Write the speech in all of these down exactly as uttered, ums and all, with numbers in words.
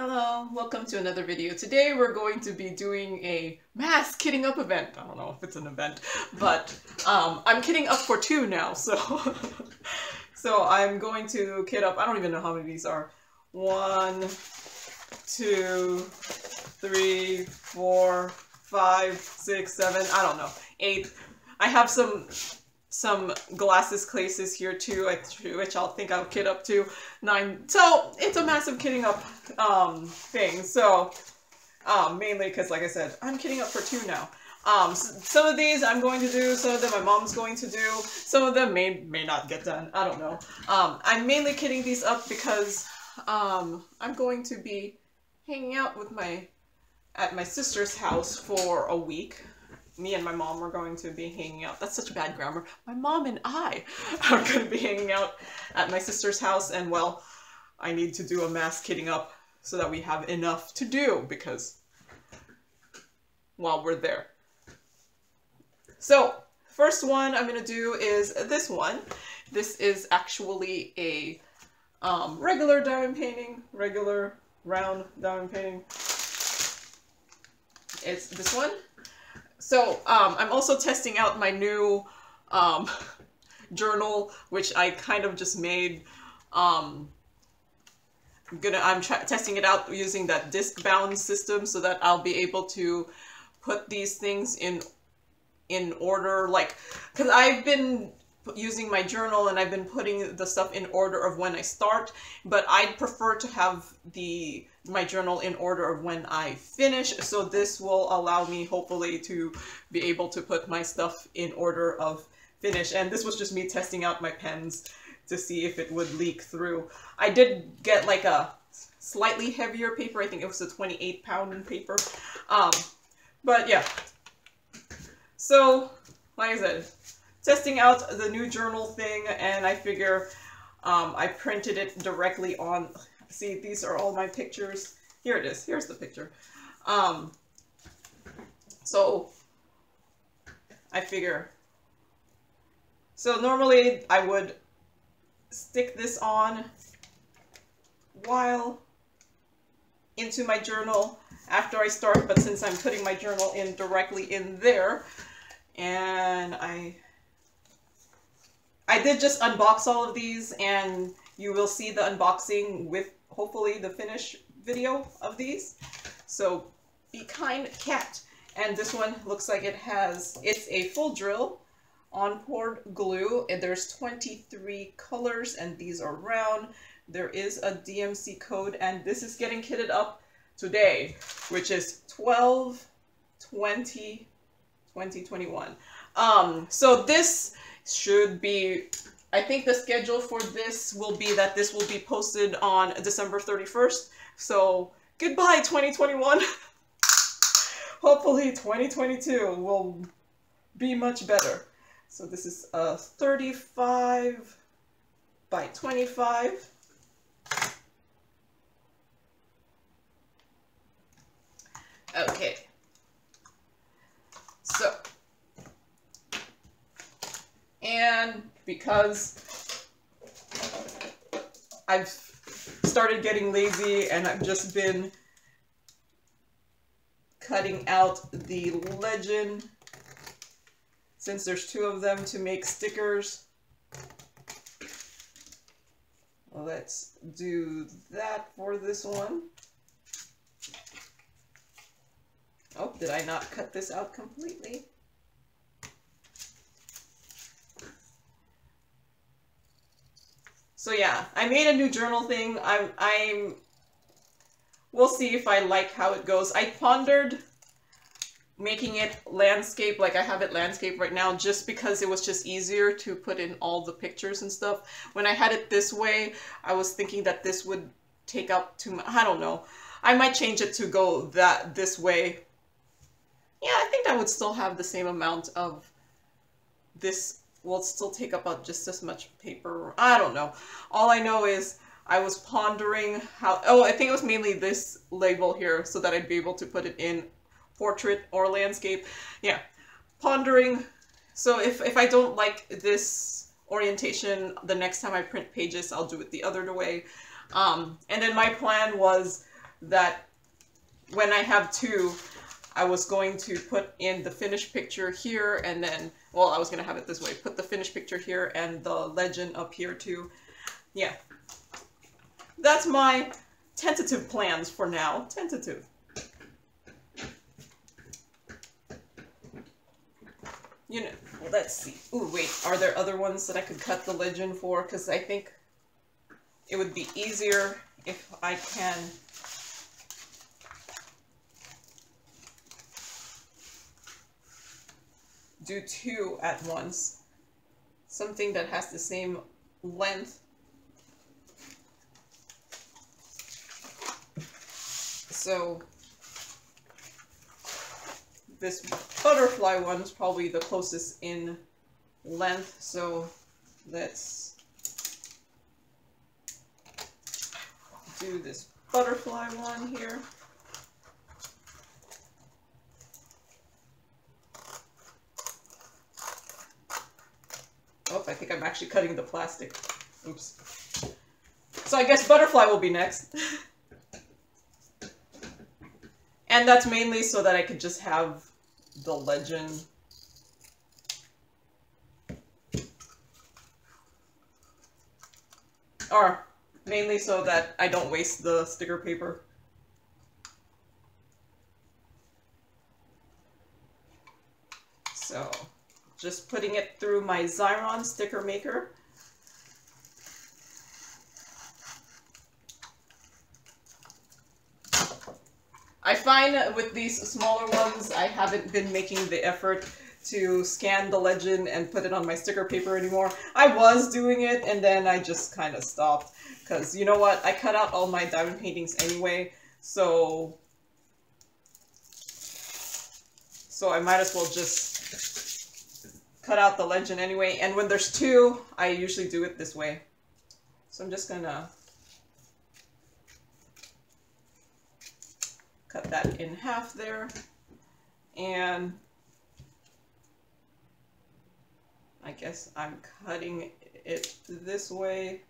Hello, welcome to another video. Today we're going to be doing a mass kitting up event. I don't know if it's an event, but um, I'm kitting up for two now, so so I'm going to kit up, I don't even know how many these are. One, two, three, four, five, six, seven, I don't know, eight. I have some some glasses cases here too, which I'll think I'll kit up to nine. So it's a massive kitting up um, thing. So um, mainly because, like I said, I'm kitting up for two now. Um, so some of these I'm going to do, some of them my mom's going to do, some of them may may not get done. I don't know. Um, I'm mainly kitting these up because um, I'm going to be hanging out with my at my sister's house for a week. Me and my mom are going to be hanging out. That's such bad grammar. My mom and I are going to be hanging out at my sister's house, and well, I need to do a mass kitting up so that we have enough to do because while we're there. So first one I'm going to do is this one. This is actually a um, regular diamond painting, regular round diamond painting. It's this one. So um, I'm also testing out my new um, journal, which I kind of just made. Um, I'm gonna I'm testing it out using that disc bound system so that I'll be able to put these things in in order, like, because I've been using my journal and I've been putting the stuff in order of when I start, but I'd prefer to have the my journal in order of when I finish, so this will allow me hopefully to be able to put my stuff in order of finish. And this was just me testing out my pens to see if it would leak through. I did get like a slightly heavier paper, I think it was a twenty-eight pound paper, um, but yeah. So like I said, testing out the new journal thing, and I figure um, I printed it directly on, see, these are all my pictures. Here it is, here's the picture. Um, so I figure, so normally I would stick this on while into my journal after I start, but since I'm putting my journal in directly in there, and I I did just unbox all of these, and you will see the unboxing with hopefully the finish video of these. So be kind, cat. And this one looks like it has, it's a full drill on poured glue, and there's twenty-three colors, and these are round. There is a D M C code, and this is getting kitted up today, which is twelve twenty twenty twenty-one. Um, so this should be, I think the schedule for this will be that this will be posted on December thirty-first. So goodbye twenty twenty-one. Hopefully twenty twenty-two will be much better. So this is a thirty-five by twenty-five. Okay. So, and because I've started getting lazy and I've just been cutting out the legend, since there's two of them to make stickers, let's do that for this one. Oh, did I not cut this out completely? So yeah, I made a new journal thing. I'm, I'm, we'll see if I like how it goes. I pondered making it landscape, like I have it landscape right now, just because it was just easier to put in all the pictures and stuff. When I had it this way, I was thinking that this would take up too much, I don't know. I might change it to go that this way. Yeah, I think I would still have the same amount of this. Will still take up about just as much paper. I don't know. All I know is I was pondering how, oh, I think it was mainly this label here so that I'd be able to put it in portrait or landscape. Yeah, pondering. So if, if I don't like this orientation, the next time I print pages, I'll do it the other way. Um, and then my plan was that when I have two, I was going to put in the finished picture here, and then, well, I was going to have it this way, put the finished picture here and the legend up here too. Yeah, that's my tentative plans for now. Tentative. You know, let's see. Ooh, wait, are there other ones that I could cut the legend for? Because I think it would be easier if I can... do two at once. Something that has the same length. So... this butterfly one is probably the closest in length, so let's do this butterfly one here. Oh, I think I'm actually cutting the plastic. Oops. So I guess butterfly will be next. And that's mainly so that I could just have the legend. Or mainly so that I don't waste the sticker paper. So just putting it through my Xyron sticker maker. I find with these smaller ones, I haven't been making the effort to scan the legend and put it on my sticker paper anymore. I was doing it, and then I just kind of stopped. Because, you know what, I cut out all my diamond paintings anyway, so... So I might as well just cut out the legend anyway. And when there's two, I usually do it this way. So I'm just gonna... cut that in half there, and I guess I'm cutting it this way.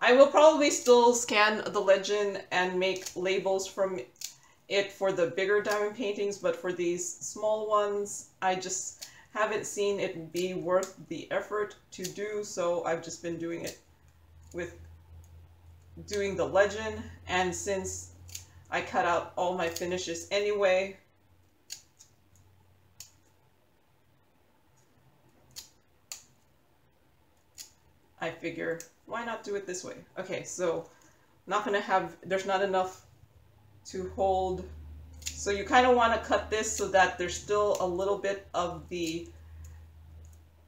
I will probably still scan the legend and make labels from it for the bigger diamond paintings, but for these small ones, I just haven't seen it be worth the effort to do, so I've just been doing it with doing the legend, and since I cut out all my finishes anyway, I figure why not do it this way? Okay, so not gonna have, there's not enough to hold, so you kind of want to cut this so that there's still a little bit of the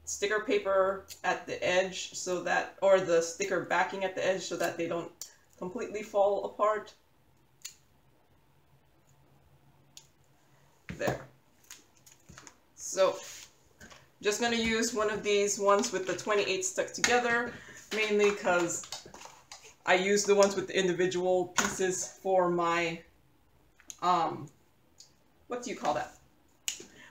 sticker paper at the edge, so that, or the sticker backing at the edge, so that they don't completely fall apart. There. So just gonna use one of these ones with the twenty-eight stuck together, mainly because I use the ones with the individual pieces for my um what do you call that?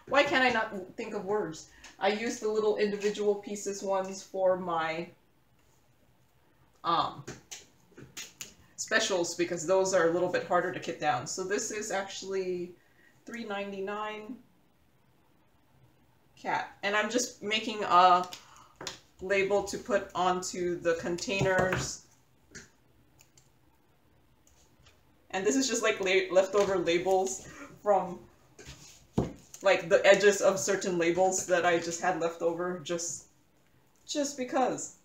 Why can't I not think of words? I use the little individual pieces ones for my um, specials, because those are a little bit harder to get down. So this is actually three ninety-nine cat. And I'm just making a label to put onto the containers. And this is just like la leftover labels from... like the edges of certain labels that I just had left over, just, just because.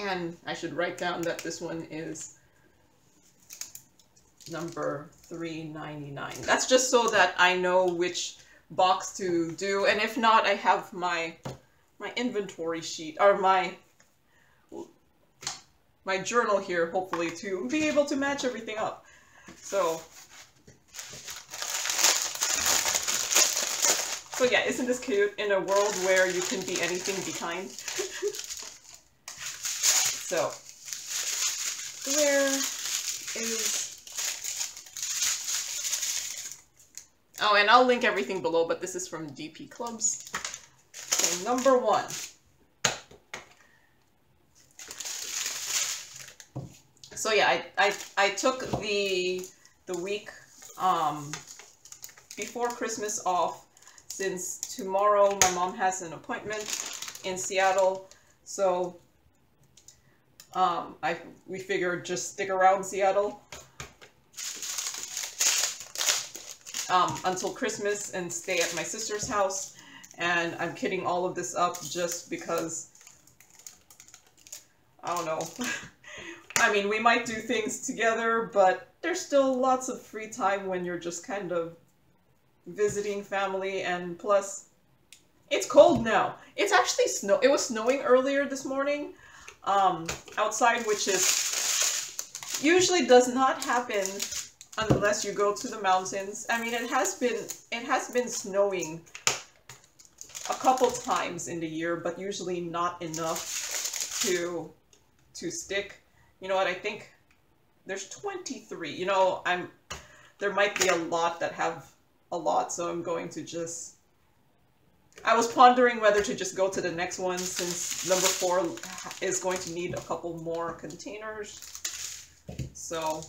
And I should write down that this one is number three ninety-nine. That's just so that I know which box to do, and if not, I have my my inventory sheet, or my my journal here, hopefully, to be able to match everything up. So. So yeah, isn't this cute? In a world where you can be anything behind. So, where is... oh, and I'll link everything below, but this is from D P Clubs. So number one. So yeah, I, I, I took the, the week um, before Christmas off, since tomorrow my mom has an appointment in Seattle. So um, I, we figured just stick around Seattle um, until Christmas and stay at my sister's house. And I'm kidding all of this up just because, I don't know. I mean, we might do things together, but there's still lots of free time when you're just kind of visiting family. And plus, it's cold now. It's actually snow. It was snowing earlier this morning um, outside, which is usually does not happen unless you go to the mountains. I mean, it has been it has been snowing a couple times in the year, but usually not enough to to stick. You know what, I think there's twenty-three, you know, I'm, there might be a lot that have a lot, so I'm going to just, I was pondering whether to just go to the next one since number four is going to need a couple more containers, so.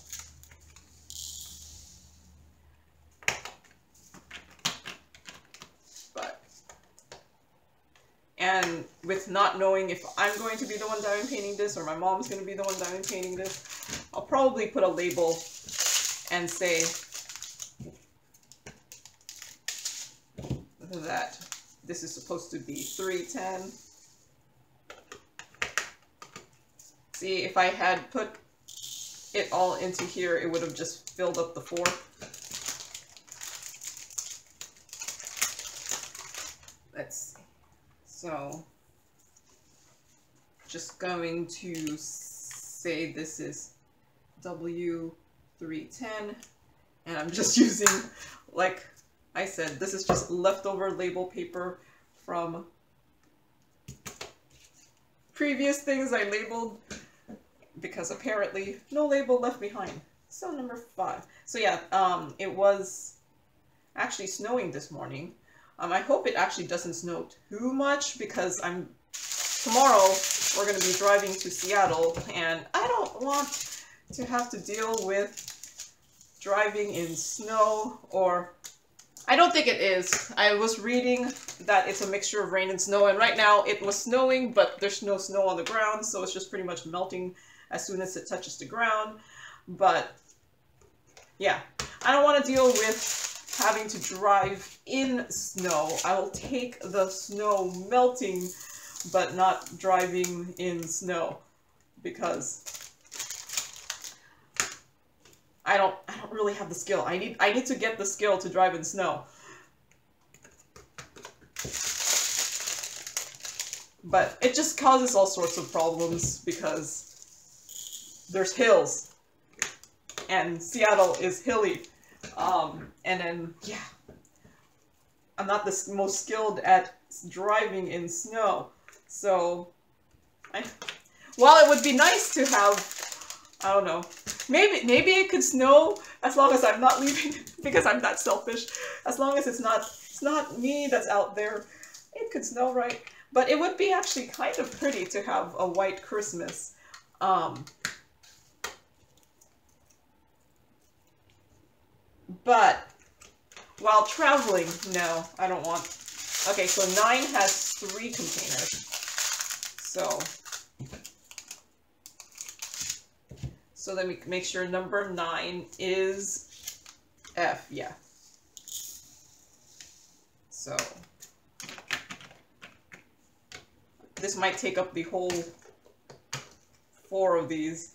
But, and with not knowing if I'm going to be the one diamond painting this or my mom's going to be the one diamond painting this, I'll probably put a label and say that this is supposed to be three ten. See, if I had put it all into here, it would have just filled up the four. Let's see. So, just going to say this is W three ten, and I'm just using, like I said, this is just leftover label paper from previous things I labeled, because apparently no label left behind. So number five. So yeah, um, it was actually snowing this morning. Um, I hope it actually doesn't snow too much, because I'm tomorrow we're going to be driving to Seattle, and I don't want to have to deal with driving in snow, or I don't think it is. I was reading that it's a mixture of rain and snow, and right now it was snowing, but there's no snow on the ground, so it's just pretty much melting as soon as it touches the ground. But yeah, I don't want to deal with having to drive in snow. I will take the snow melting, but not driving in snow, because I don't I don't really have the skill. I need I need to get the skill to drive in snow. But it just causes all sorts of problems because there's hills, and Seattle is hilly. Um, and then, yeah, I'm not the most skilled at driving in snow, so, I, while it would be nice to have, I don't know, maybe, maybe it could snow as long as I'm not leaving, because I'm not selfish, as long as it's not, it's not me that's out there, it could snow, right? But it would be actually kind of pretty to have a white Christmas, um, but while traveling, no, I don't want. Okay, so nine has three containers. So, so let me make sure number nine is F, yeah. So, this might take up the whole four of these.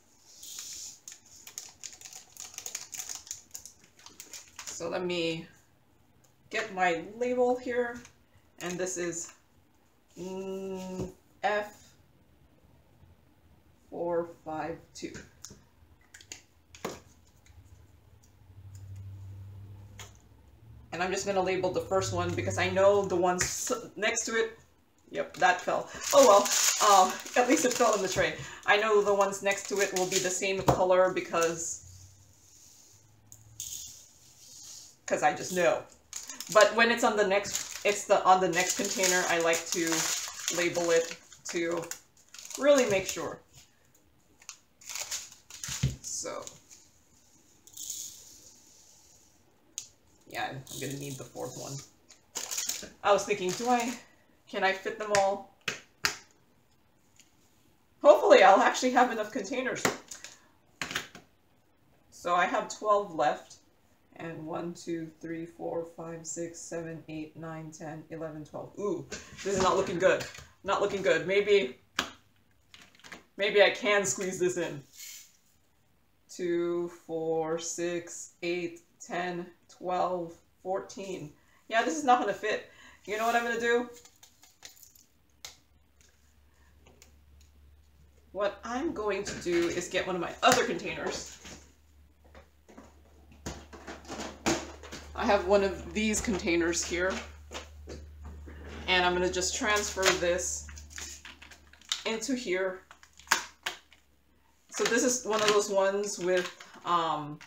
So let me get my label here, and this is F four five two. And I'm just going to label the first one because I know the one next to it, yep, that fell. Oh well, um, at least it fell in the tray. I know the ones next to it will be the same color because because I just know. But when it's on the next, it's the on the next container, I like to label it to really make sure. so yeah, I'm, I'm gonna need the fourth one. I was thinking, do I, can I fit them all? Hopefully I'll actually have enough containers. So I have twelve left, and one, two, three, four, five, six, seven, eight, nine, ten, eleven, twelve. Ooh, this is not looking good. Not looking good. Maybe, maybe I can squeeze this in. two, four, six, eight, ten, twelve, fourteen. Yeah, this is not gonna fit. You know what I'm gonna do? What I'm going to do is get one of my other containers. I have one of these containers here, and I'm gonna just transfer this into here. So this is one of those ones with um,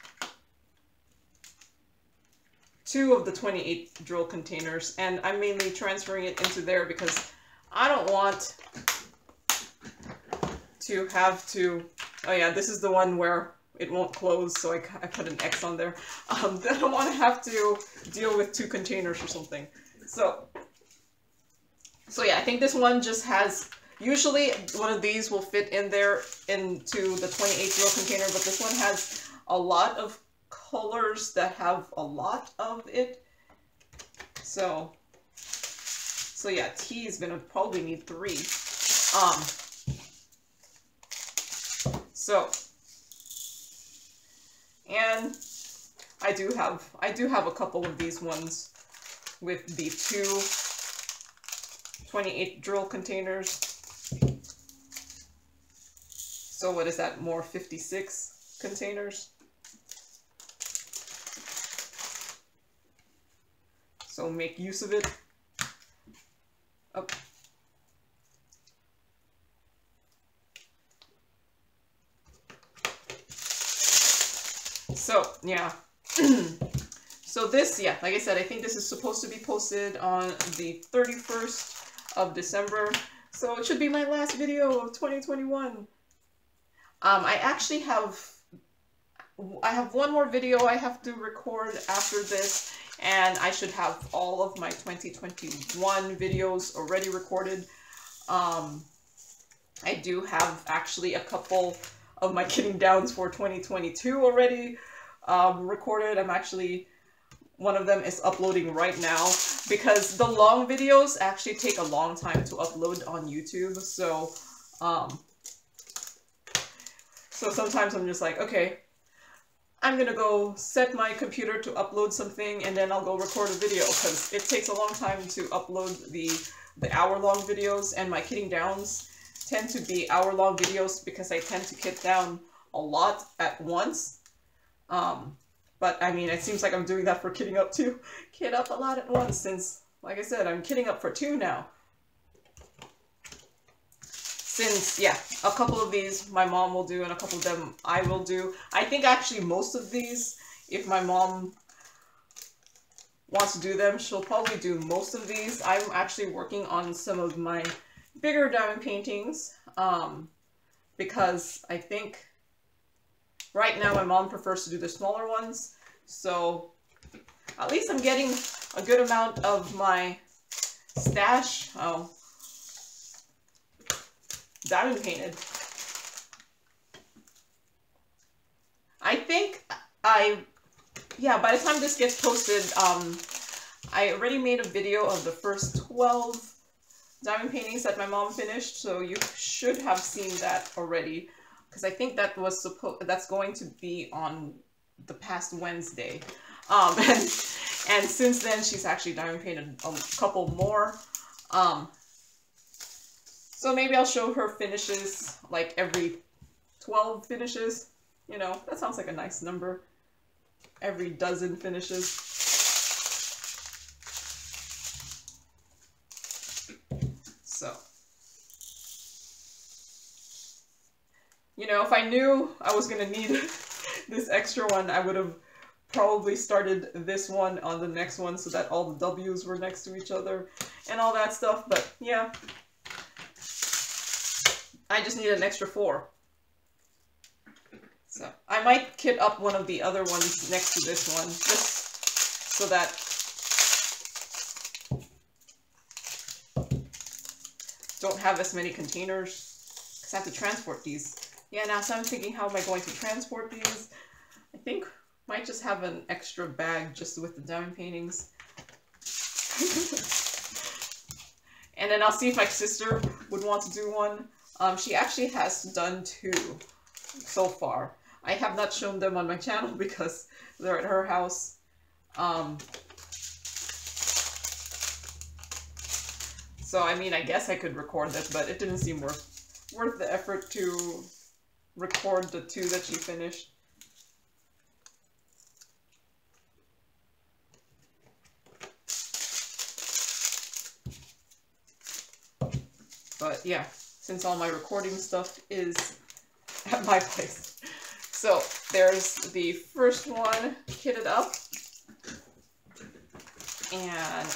two of the twenty-eight drill containers, and I'm mainly transferring it into there because I don't want to have to, oh yeah, this is the one where it won't close, so I, I put an X on there. Um, I don't want to have to deal with two containers or something. So, so yeah, I think this one just has, usually one of these will fit in there into the twenty-eight drill container, but this one has a lot of colors that have a lot of it. So, so yeah, T is gonna probably need three. Um, so, and I do have, I do have a couple of these ones with the two twenty-eight drill containers. So what is that, more fifty-six containers? So make use of it. Oh. So yeah, so this, yeah, like I said, I think this is supposed to be posted on the thirty-first of December. So it should be my last video of twenty twenty-one. Um, I actually have, I have one more video I have to record after this. And I should have all of my twenty twenty-one videos already recorded. Um, I do have actually a couple of my Getting Downs for twenty twenty-two already um, recorded. I'm actually, one of them is uploading right now because the long videos actually take a long time to upload on YouTube. So, um, so sometimes I'm just like, okay, I'm gonna go set my computer to upload something and then I'll go record a video because it takes a long time to upload the, the hour-long videos, and my Getting Downs tend to be hour-long videos because I tend to get down a lot at once. Um, but I mean, it seems like I'm doing that for Getting Up too. Get up a lot at once since, like I said, I'm Getting Up for two now. Since, yeah, a couple of these my mom will do and a couple of them I will do. I think actually most of these, if my mom wants to do them, she'll probably do most of these. I'm actually working on some of my bigger diamond paintings um, because I think right now my mom prefers to do the smaller ones. So at least I'm getting a good amount of my stash. Oh. Diamond painted. I think I, yeah, by the time this gets posted, um, I already made a video of the first twelve diamond paintings that my mom finished, so you should have seen that already, because I think that was supposed, that's going to be on the past Wednesday. Um, and, and since then, she's actually diamond painted a couple more. Um, So maybe I'll show her finishes, like every twelve finishes, you know, that sounds like a nice number, every dozen finishes. So, you know, if I knew I was gonna need this extra one, I would have probably started this one on the next one so that all the W's were next to each other and all that stuff, but yeah. I just need an extra four. So I might kit up one of the other ones next to this one, just so that, don't have as many containers, because I have to transport these. Yeah, now, so I'm thinking, how am I going to transport these? I think might just have an extra bag just with the diamond paintings. And then I'll see if my sister would want to do one. Um, she actually has done two so far. I have not shown them on my channel because they're at her house. Um, so, I mean, I guess I could record this, but it didn't seem worth, worth the effort to record the two that she finished. But yeah, since all my recording stuff is at my place. So there's the first one kitted up. And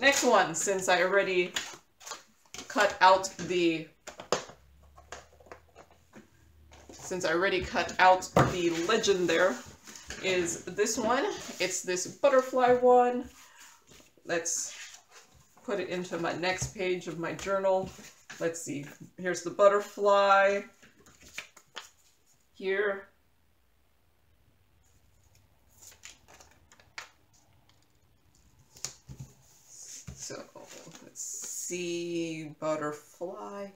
next one, since I already cut out the since I already cut out the legend, there is this one. It's this butterfly one. Let's put it into my next page of my journal. Let's see, here's the butterfly. Here. So, let's see, butterfly.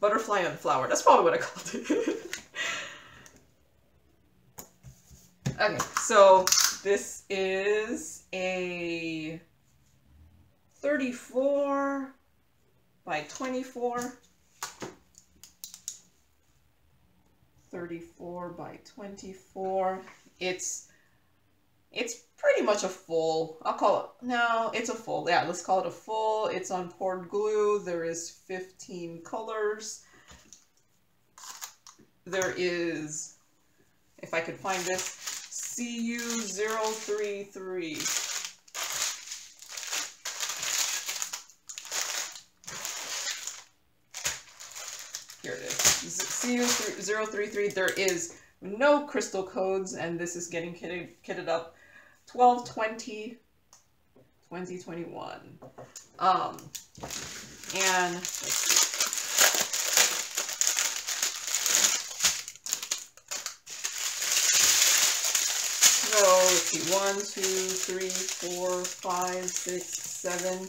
Butterfly on flower, that's probably what I called it. Okay, so this is a thirty-four by twenty-four. thirty-four by twenty-four. It's it's pretty much a full. I'll call it, no, it's a full. Yeah, let's call it a full. It's on poured glue. There is fifteen colors. There is, if I could find this, C U zero three three. Here it is. C U zero three three. There is no crystal codes, and this is getting kitted, kitted up. twelve, twenty, twenty, twenty-one. Um, and let's see. So let's see, one, two, three, four, five, six, seven,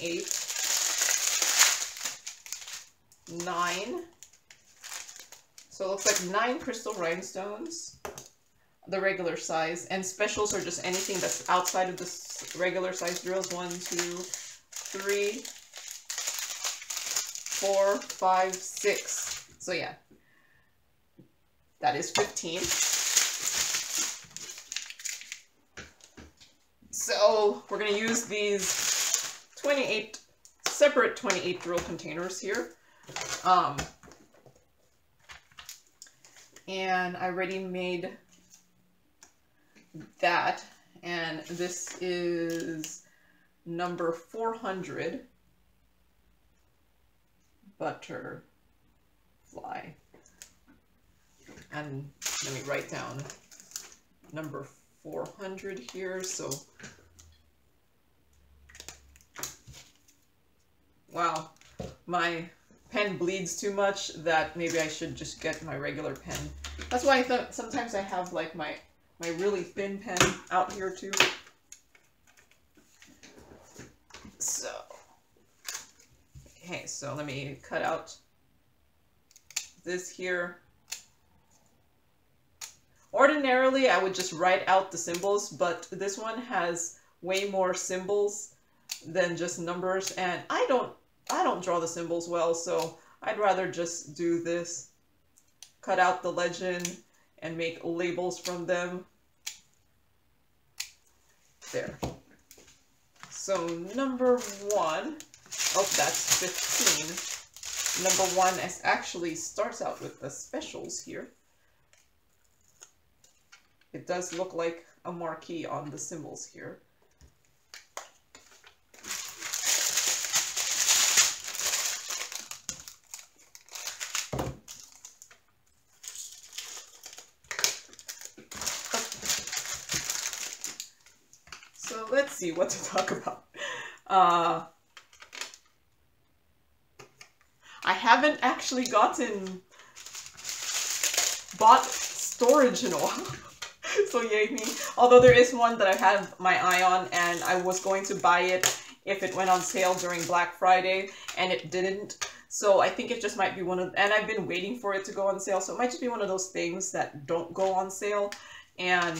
eight, nine. So it looks like nine crystal rhinestones, the regular size, and specials are just anything that's outside of the regular size drills. One, two, three, four, five, six. So yeah, that is fifteen. So we're going to use these twenty-eight, separate twenty-eight drill containers here. Um, and I already made that, and this is number four hundred, butterfly. And let me write down number four hundred here, so wow, my pen bleeds too much that maybe I should just get my regular pen. That's why I thought sometimes I have like my, my really thin pen out here too. So, okay, so let me cut out this here. Ordinarily, I would just write out the symbols, but this one has way more symbols than just numbers, and I don't I don't draw the symbols well, so I'd rather just do this. Cut out the legend and make labels from them. There. So number one, oh, that's fifteen. Number one is actually starts out with the specials here. It does look like a marquee on the symbols here. So let's see what to talk about. Uh, I haven't actually gotten bought storage in a while. So yay me. Although there is one that I had my eye on and I was going to buy it if it went on sale during Black Friday, and it didn't. So I think it just might be one of, and I've been waiting for it to go on sale, so it might just be one of those things that don't go on sale. And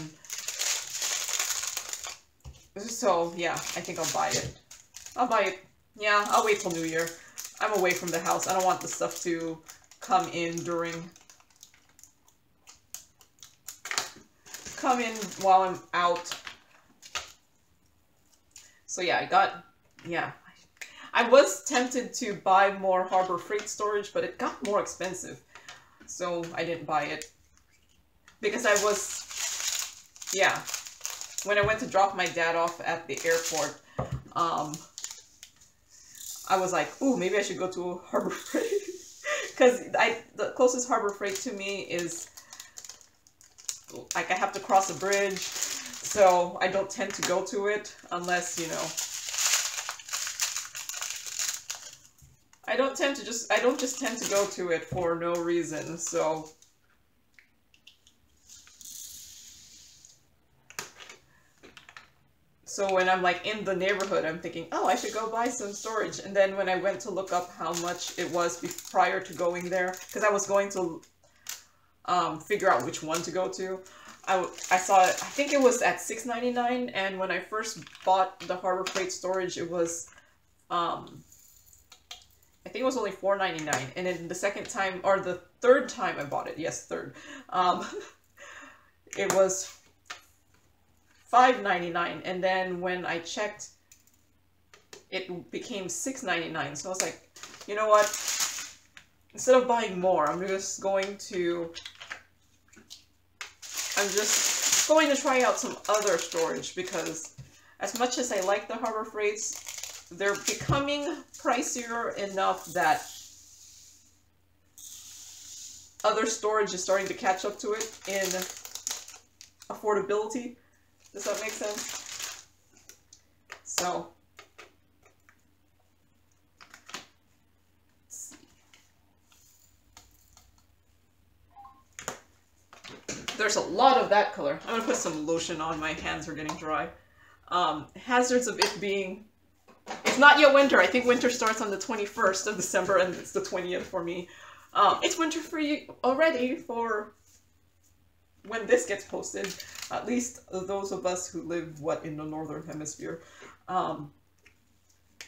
so, yeah, I think I'll buy it. I'll buy it. Yeah, I'll wait till New Year. I'm away from the house. I don't want the stuff to come in during... Come in while I'm out. So yeah, I got... Yeah. I was tempted to buy more Harbor Freight storage, but it got more expensive. So I didn't buy it. Because I was... Yeah. When I went to drop my dad off at the airport, um, I was like, ooh, maybe I should go to Harbor Freight. Because I, the closest Harbor Freight to me is, like, I have to cross a bridge, so I don't tend to go to it unless, you know, I don't tend to just, I don't just tend to go to it for no reason, so... So when I'm like in the neighborhood, I'm thinking, oh, I should go buy some storage. And then when I went to look up how much it was prior to going there, because I was going to um, figure out which one to go to, I, I saw it, I think it was at six ninety-nine. And when I first bought the Harbor Freight storage, it was, um, I think it was only four ninety-nine. And then the second time, or the third time I bought it, yes, third, um, it was five ninety-nine, and then when I checked, it became six ninety-nine. So I was like, you know what? Instead of buying more, I'm just going to, I'm just going to try out some other storage, because as much as I like the Harbor Freights, they're becoming pricier enough that other storage is starting to catch up to it in affordability. Does that make sense? So, let's see. There's a lot of that color. I'm gonna put some lotion on. My hands are getting dry. Um, hazards of it being, it's not yet winter. I think winter starts on the twenty-first of December, and it's the twentieth for me. Um, it's winter for you already for when this gets posted, at least those of us who live, what, in the Northern Hemisphere, um,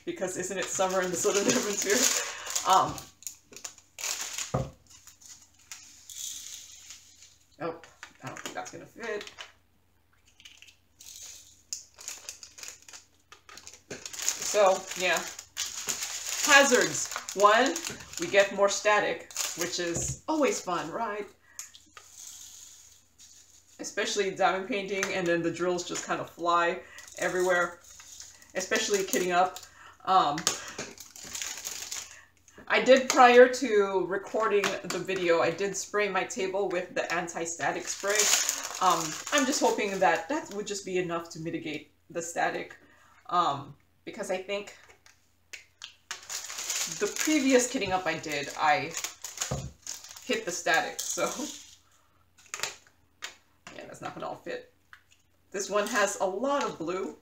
because isn't it summer in the Southern Hemisphere? Um, oh, I don't think that's gonna fit. So, yeah. Hazards. One, we get more static, which is always fun, right? Especially diamond painting, and then the drills just kind of fly everywhere, especially kitting up. Um, I did, prior to recording the video, I did spray my table with the anti-static spray. Um, I'm just hoping that that would just be enough to mitigate the static, um, because I think the previous kitting up I did, I hit the static, so... That's not gonna all fit. This one has a lot of blue.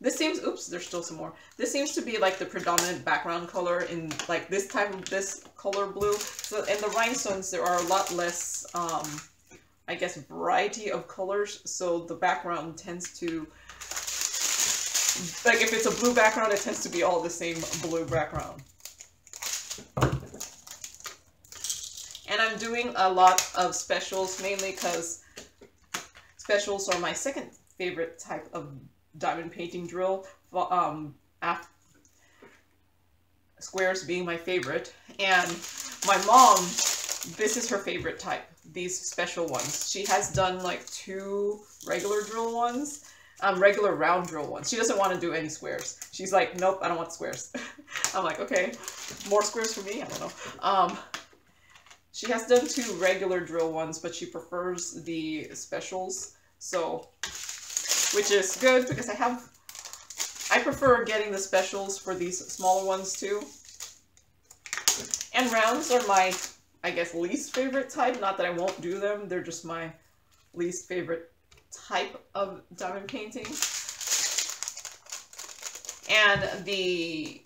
This seems, oops, there's still some more. This seems to be like the predominant background color in like this type of this color blue. So in the rhinestones, there are a lot less, um, I guess, variety of colors. So the background tends to, like if it's a blue background, it tends to be all the same blue background. And I'm doing a lot of specials, mainly because specials are my second favorite type of diamond painting drill, um, after squares being my favorite. And my mom, this is her favorite type, these special ones. She has done like two regular drill ones, um, regular round drill ones. She doesn't want to do any squares. She's like, nope, I don't want squares. I'm like, okay, more squares for me? I don't know. Um, she has done two regular drill ones, but she prefers the specials. So which is good because I have, I prefer getting the specials for these smaller ones too. And rounds are my, I guess, least favorite type. Not that I won't do them, they're just my least favorite type of diamond painting. And the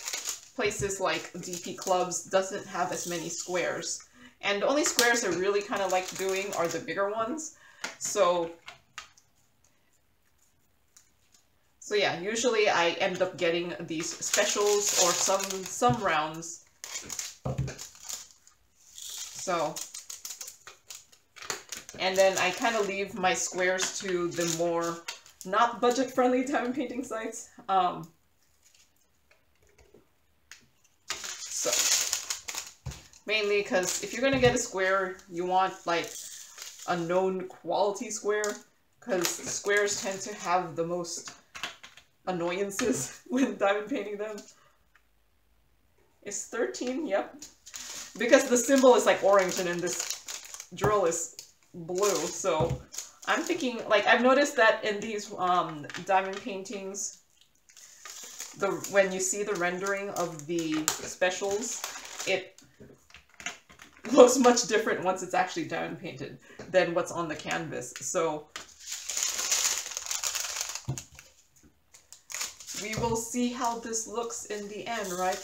places like D P Clubs doesn't have as many squares. And the only squares I really kind of like doing are the bigger ones. So, so yeah, usually I end up getting these specials or some, some rounds. So, and then I kind of leave my squares to the more not budget-friendly diamond painting sites. Um, so, mainly because if you're going to get a square, you want like a known quality square, because squares tend to have the most annoyances when diamond painting them. It's thirteen, yep. Because the symbol is like orange and then this drill is blue, so I'm thinking, like, I've noticed that in these um, diamond paintings, the when you see the rendering of the specials, it looks much different once it's actually diamond painted than what's on the canvas. So we will see how this looks in the end, right?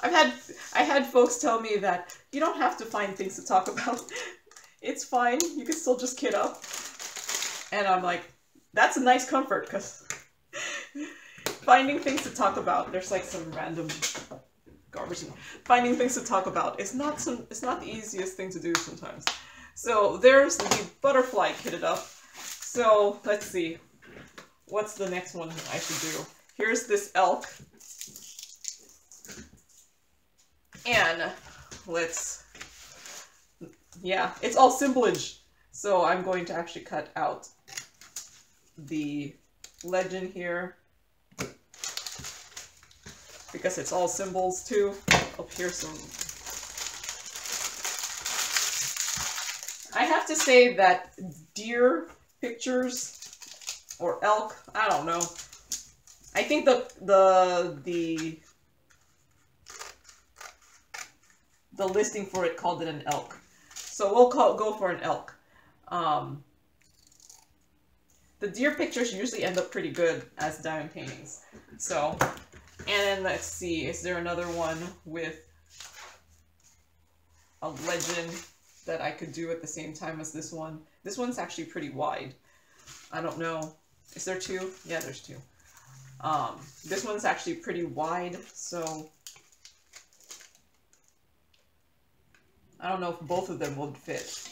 I've had I had folks tell me that you don't have to find things to talk about. It's fine. You can still just kid up. And I'm like, that's a nice comfort, because finding things to talk about, there's like some random garbage. Finding things to talk about is not some it's not the easiest thing to do sometimes. So there's the butterfly kitted up. So let's see. What's the next one I should do? Here's this elk. And let's, yeah, it's all symbolage. So I'm going to actually cut out the legend here because it's all symbols too. Up here, so I have to say that deer pictures or elk, I don't know. I think the the the the listing for it called it an elk. So we'll call, go for an elk. Um, the deer pictures usually end up pretty good as diamond paintings. So, and let's see, is there another one with a legend that I could do at the same time as this one? This one's actually pretty wide. I don't know, is there two? Yeah, there's two. Um, this one's actually pretty wide, so I don't know if both of them would fit.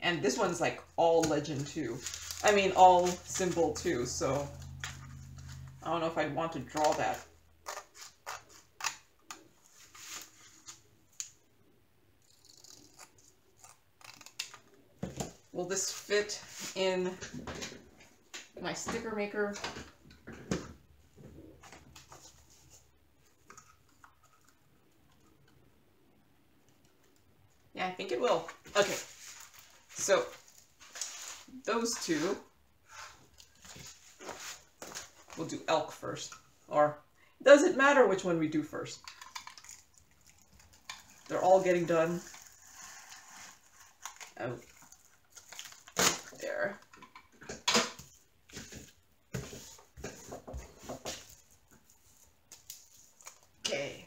And this one's like all legend too. I mean all symbol too, so I don't know if I'd want to draw that. Will this fit in my sticker maker? Yeah, I think it will. Okay, so those two, we'll do elk first, or it doesn't matter which one we do first. They're all getting done. Oh, there. Okay.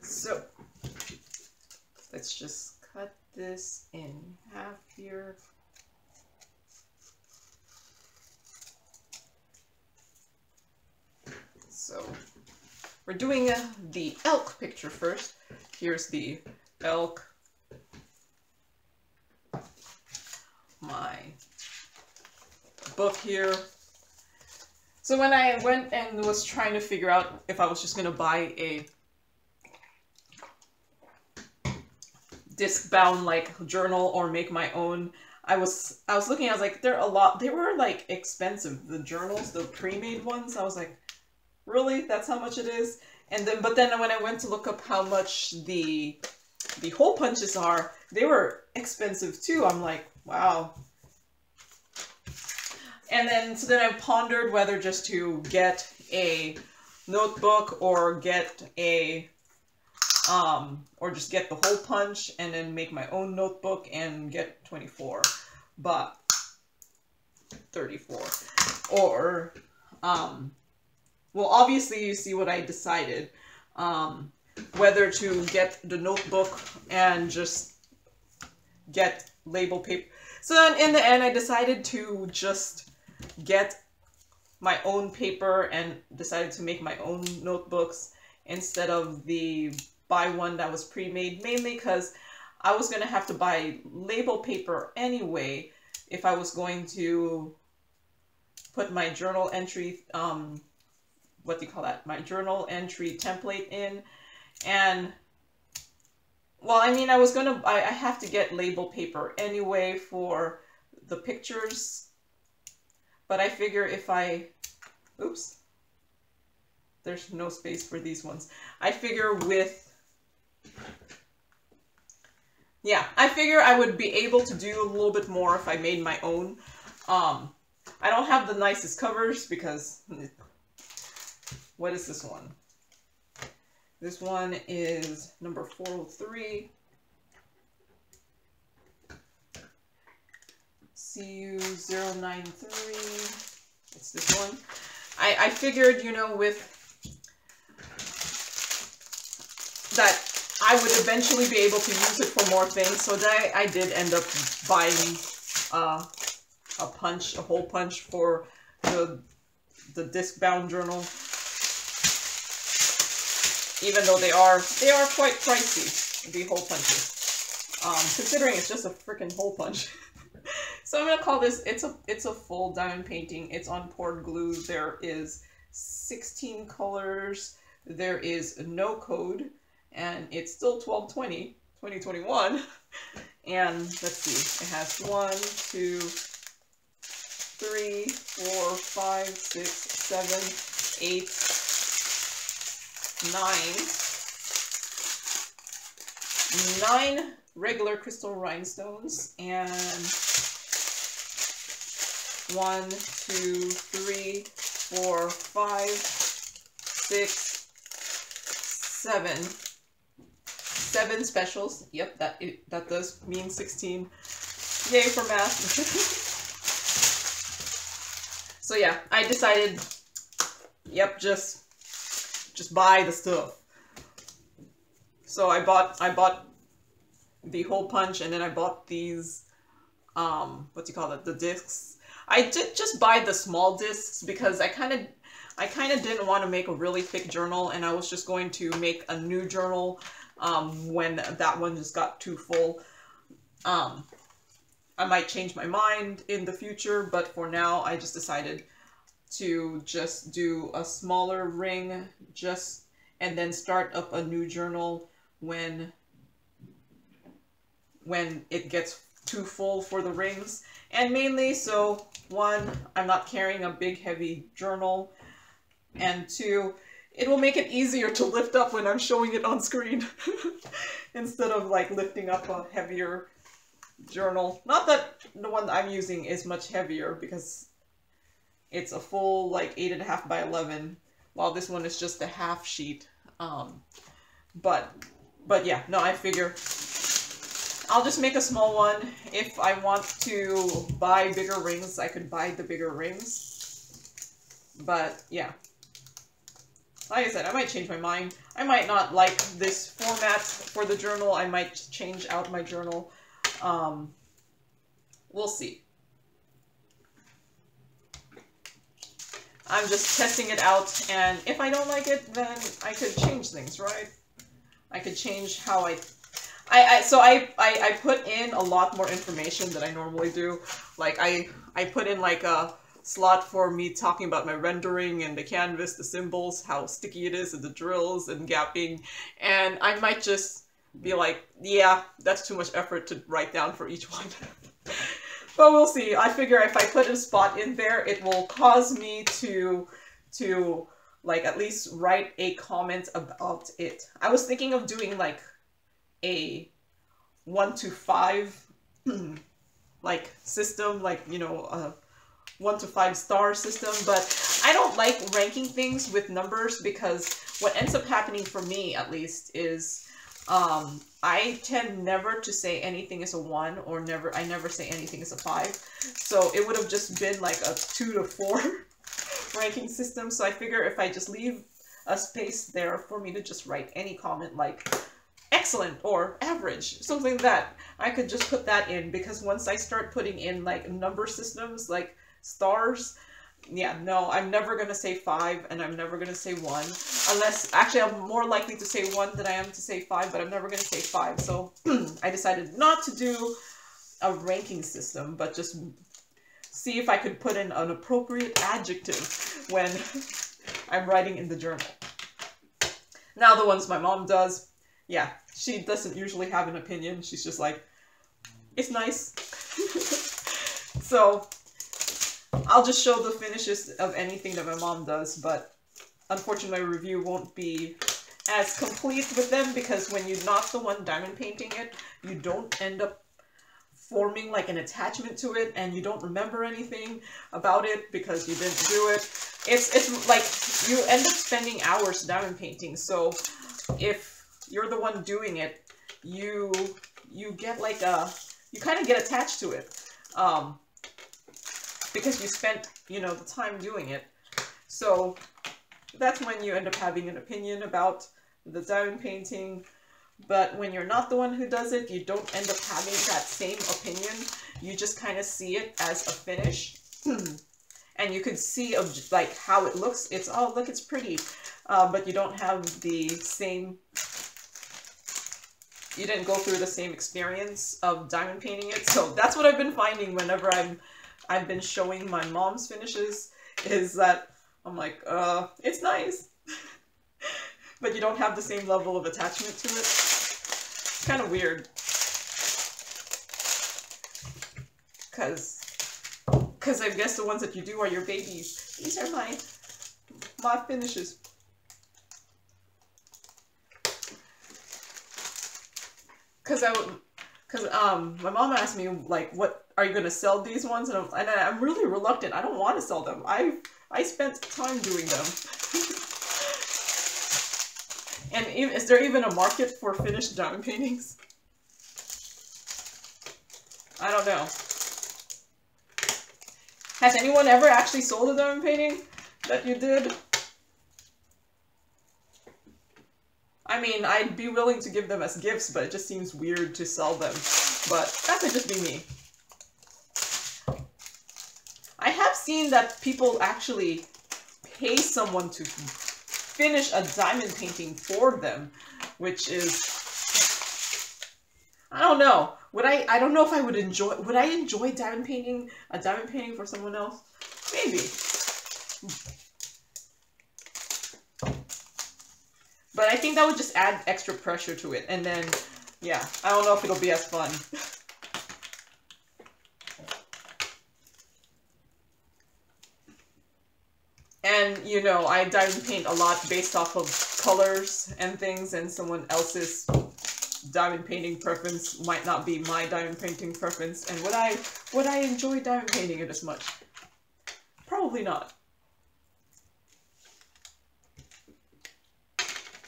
So, let's just cut this in half here. So, we're doing uh, the elk picture first. Here's the elk. My book here. So when I went and was trying to figure out if I was just going to buy a disc bound like journal or make my own. I was I was looking, I was like, there are a lot, they were like expensive, the journals, the pre-made ones. I was like, really? That's how much it is? And then, but then when I went to look up how much the the hole punches are, they were expensive too. I'm like, wow. And then, so then I pondered whether just to get a notebook or get a, um, or just get the hole punch and then make my own notebook and get twenty-four, but thirty-four, or, um, well, obviously you see what I decided, um, whether to get the notebook and just get label paper. So then in the end, I decided to just get my own paper and decided to make my own notebooks instead of the buy one that was pre-made, mainly because I was going to have to buy label paper anyway if I was going to put my journal entry, um, what do you call that, my journal entry template in. And, well, I mean, I was going to, I, I have to get label paper anyway for the pictures, but I figure if I, oops, there's no space for these ones. I figure with, yeah, I figure I would be able to do a little bit more if I made my own. Um, I don't have the nicest covers because, what is this one? This one is number four oh three. C U zero nine three. It's this one. I, I figured, you know, with that I would eventually be able to use it for more things. So that I, I did end up buying uh, a punch, a hole punch for the, the disc bound journal. Even though they are, they are quite pricey, the hole punches, um, considering it's just a freaking hole punch. So I'm going to call this, it's a, it's a full diamond painting. It's on poured glue. There is sixteen colors. There is no code, and it's still twelve twenty, twenty twenty-one. And let's see, it has one, two, three, four, five, six, seven, eight, nine, nine regular crystal rhinestones, and one, two, three, four, five, six, seven, seven specials. Yep, that it, that does mean sixteen. Yay for math. So yeah, I decided. Yep, just. Just buy the stuff. So I bought I bought the hole punch, and then I bought these um what do you call it, the discs. I did just buy the small discs because I kind of I kind of didn't want to make a really thick journal, and I was just going to make a new journal um when that one just got too full. Um I might change my mind in the future, but for now I just decided to just do a smaller ring, just and then start up a new journal when when it gets too full for the rings. And mainly so, one, I'm not carrying a big heavy journal, and two, it will make it easier to lift up when I'm showing it on screen instead of like lifting up a heavier journal. Not that the one that I'm using is much heavier, because it's a full like eight and a half by eleven, while this one is just a half sheet. Um, but, but yeah, no, I figure I'll just make a small one. If I want to buy bigger rings, I could buy the bigger rings. But yeah, like I said, I might change my mind. I might not like this format for the journal. I might change out my journal. Um, we'll see. I'm just testing it out, and if I don't like it, then I could change things, right? I could change how I... I, I so I, I, I put in a lot more information than I normally do. Like, I, I put in, like, a slot for me talking about my rendering and the canvas, the symbols, how sticky it is, and the drills, and gapping. And I might just be like, yeah, that's too much effort to write down for each one. But we'll see. I figure if I put a spot in there, it will cause me to, to like, at least write a comment about it. I was thinking of doing, like, a one to five, like, system, like, you know, a one to five star system, but I don't like ranking things with numbers because what ends up happening for me, at least, is um, I tend never to say anything is a one, or never, I never say anything is a five. So it would have just been like a two to four ranking system. So I figure if I just leave a space there for me to just write any comment like excellent or average, something like that, I could just put that in, because once I start putting in like number systems, like stars, yeah, no, I'm never gonna say five, and I'm never gonna say one, unless, actually, I'm more likely to say one than I am to say five, but I'm never gonna say five. So I decided not to do a ranking system, but just see if I could put in an appropriate adjective when I'm writing in the journal. Now the ones my mom does, yeah, she doesn't usually have an opinion. She's just like, it's nice. So I'll just show the finishes of anything that my mom does, but unfortunately my review won't be as complete with them, because when you're not the one diamond painting it, you don't end up forming like an attachment to it, and you don't remember anything about it because you didn't do it. It's, it's like you end up spending hours diamond painting, so if you're the one doing it, you you get like a, you kind of get attached to it. Um, because you spent, you know, the time doing it. So that's when you end up having an opinion about the diamond painting. But when you're not the one who does it, you don't end up having that same opinion. You just kind of see it as a finish. And you could see, of like, how it looks. It's, oh, look, it's pretty. Uh, but you don't have the same, you didn't go through the same experience of diamond painting it. So that's what I've been finding whenever I'm I've been showing my mom's finishes, is that I'm like, uh, it's nice, but you don't have the same level of attachment to it. It's kind of weird, because because I guess the ones that you do are your babies. These are my my finishes. Because I would. Because um, my mom asked me, like, what, are you going to sell these ones? And I'm, and I'm really reluctant. I don't want to sell them. I've, I spent time doing them. And even, is there even a market for finished diamond paintings? I don't know. Has anyone ever actually sold a diamond painting that you did? I mean, I'd be willing to give them as gifts, but it just seems weird to sell them. But that could just be me. I have seen that people actually pay someone to finish a diamond painting for them, which is, I don't know. Would I, I don't know if I would enjoy, would I enjoy diamond painting, a diamond painting for someone else? Maybe. But I think that would just add extra pressure to it, and then, yeah, I don't know if it'll be as fun. And, you know, I diamond paint a lot based off of colors and things, and someone else's diamond painting preference might not be my diamond painting preference, and would I, would I enjoy diamond painting it as much? Probably not.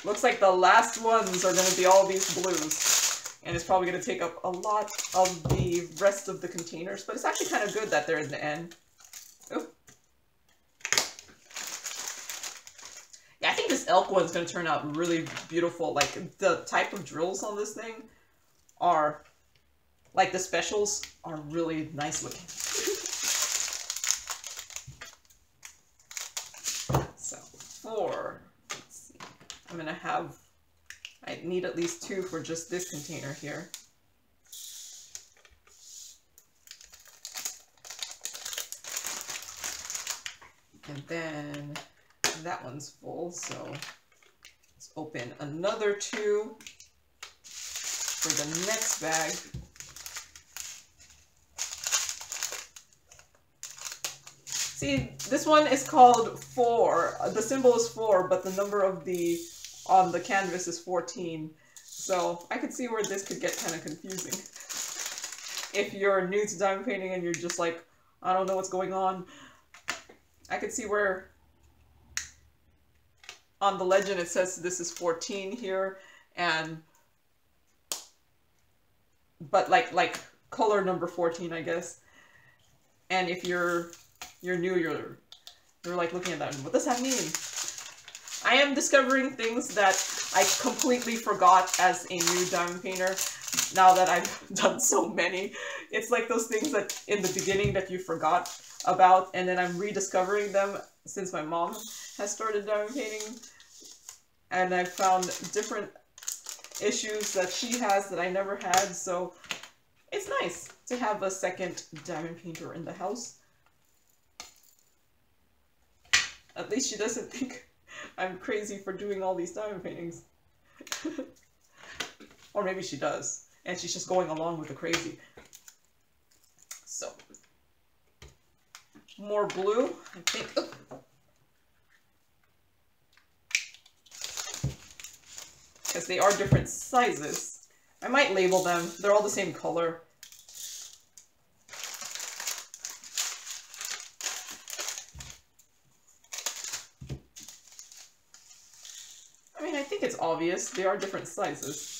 Looks like the last ones are going to be all these blues, and it's probably going to take up a lot of the rest of the containers, but it's actually kind of good that they're in the end. Oop. Yeah, I think this elk one's going to turn out really beautiful. Like, the type of drills on this thing are, like, the specials are really nice looking. So, four. I'm gonna have, I need at least two for just this container here. And then that one's full, so let's open another two. for the next bag. See, this one is called four. The symbol is four, but the number of the on the canvas is fourteen. So I could see where this could get kind of confusing. If you're new to diamond painting and you're just like, I don't know what's going on, I could see where on the legend it says this is fourteen here, and but like like color number fourteen, I guess. And if you're you're new, you're you're like looking at that and what does that mean? I am discovering things that I completely forgot as a new diamond painter. Now that I've done so many, it's like those things that in the beginning that you forgot about, and then I'm rediscovering them since my mom has started diamond painting, and I found different issues that she has that I never had. So it's nice to have a second diamond painter in the house. At least she doesn't think I'm crazy for doing all these diamond paintings. Or maybe she does, and she's just going along with the crazy. So, more blue, I think. Oh. Because they are different sizes. I might label them. They're all the same color. I mean, I think it's obvious. They are different sizes.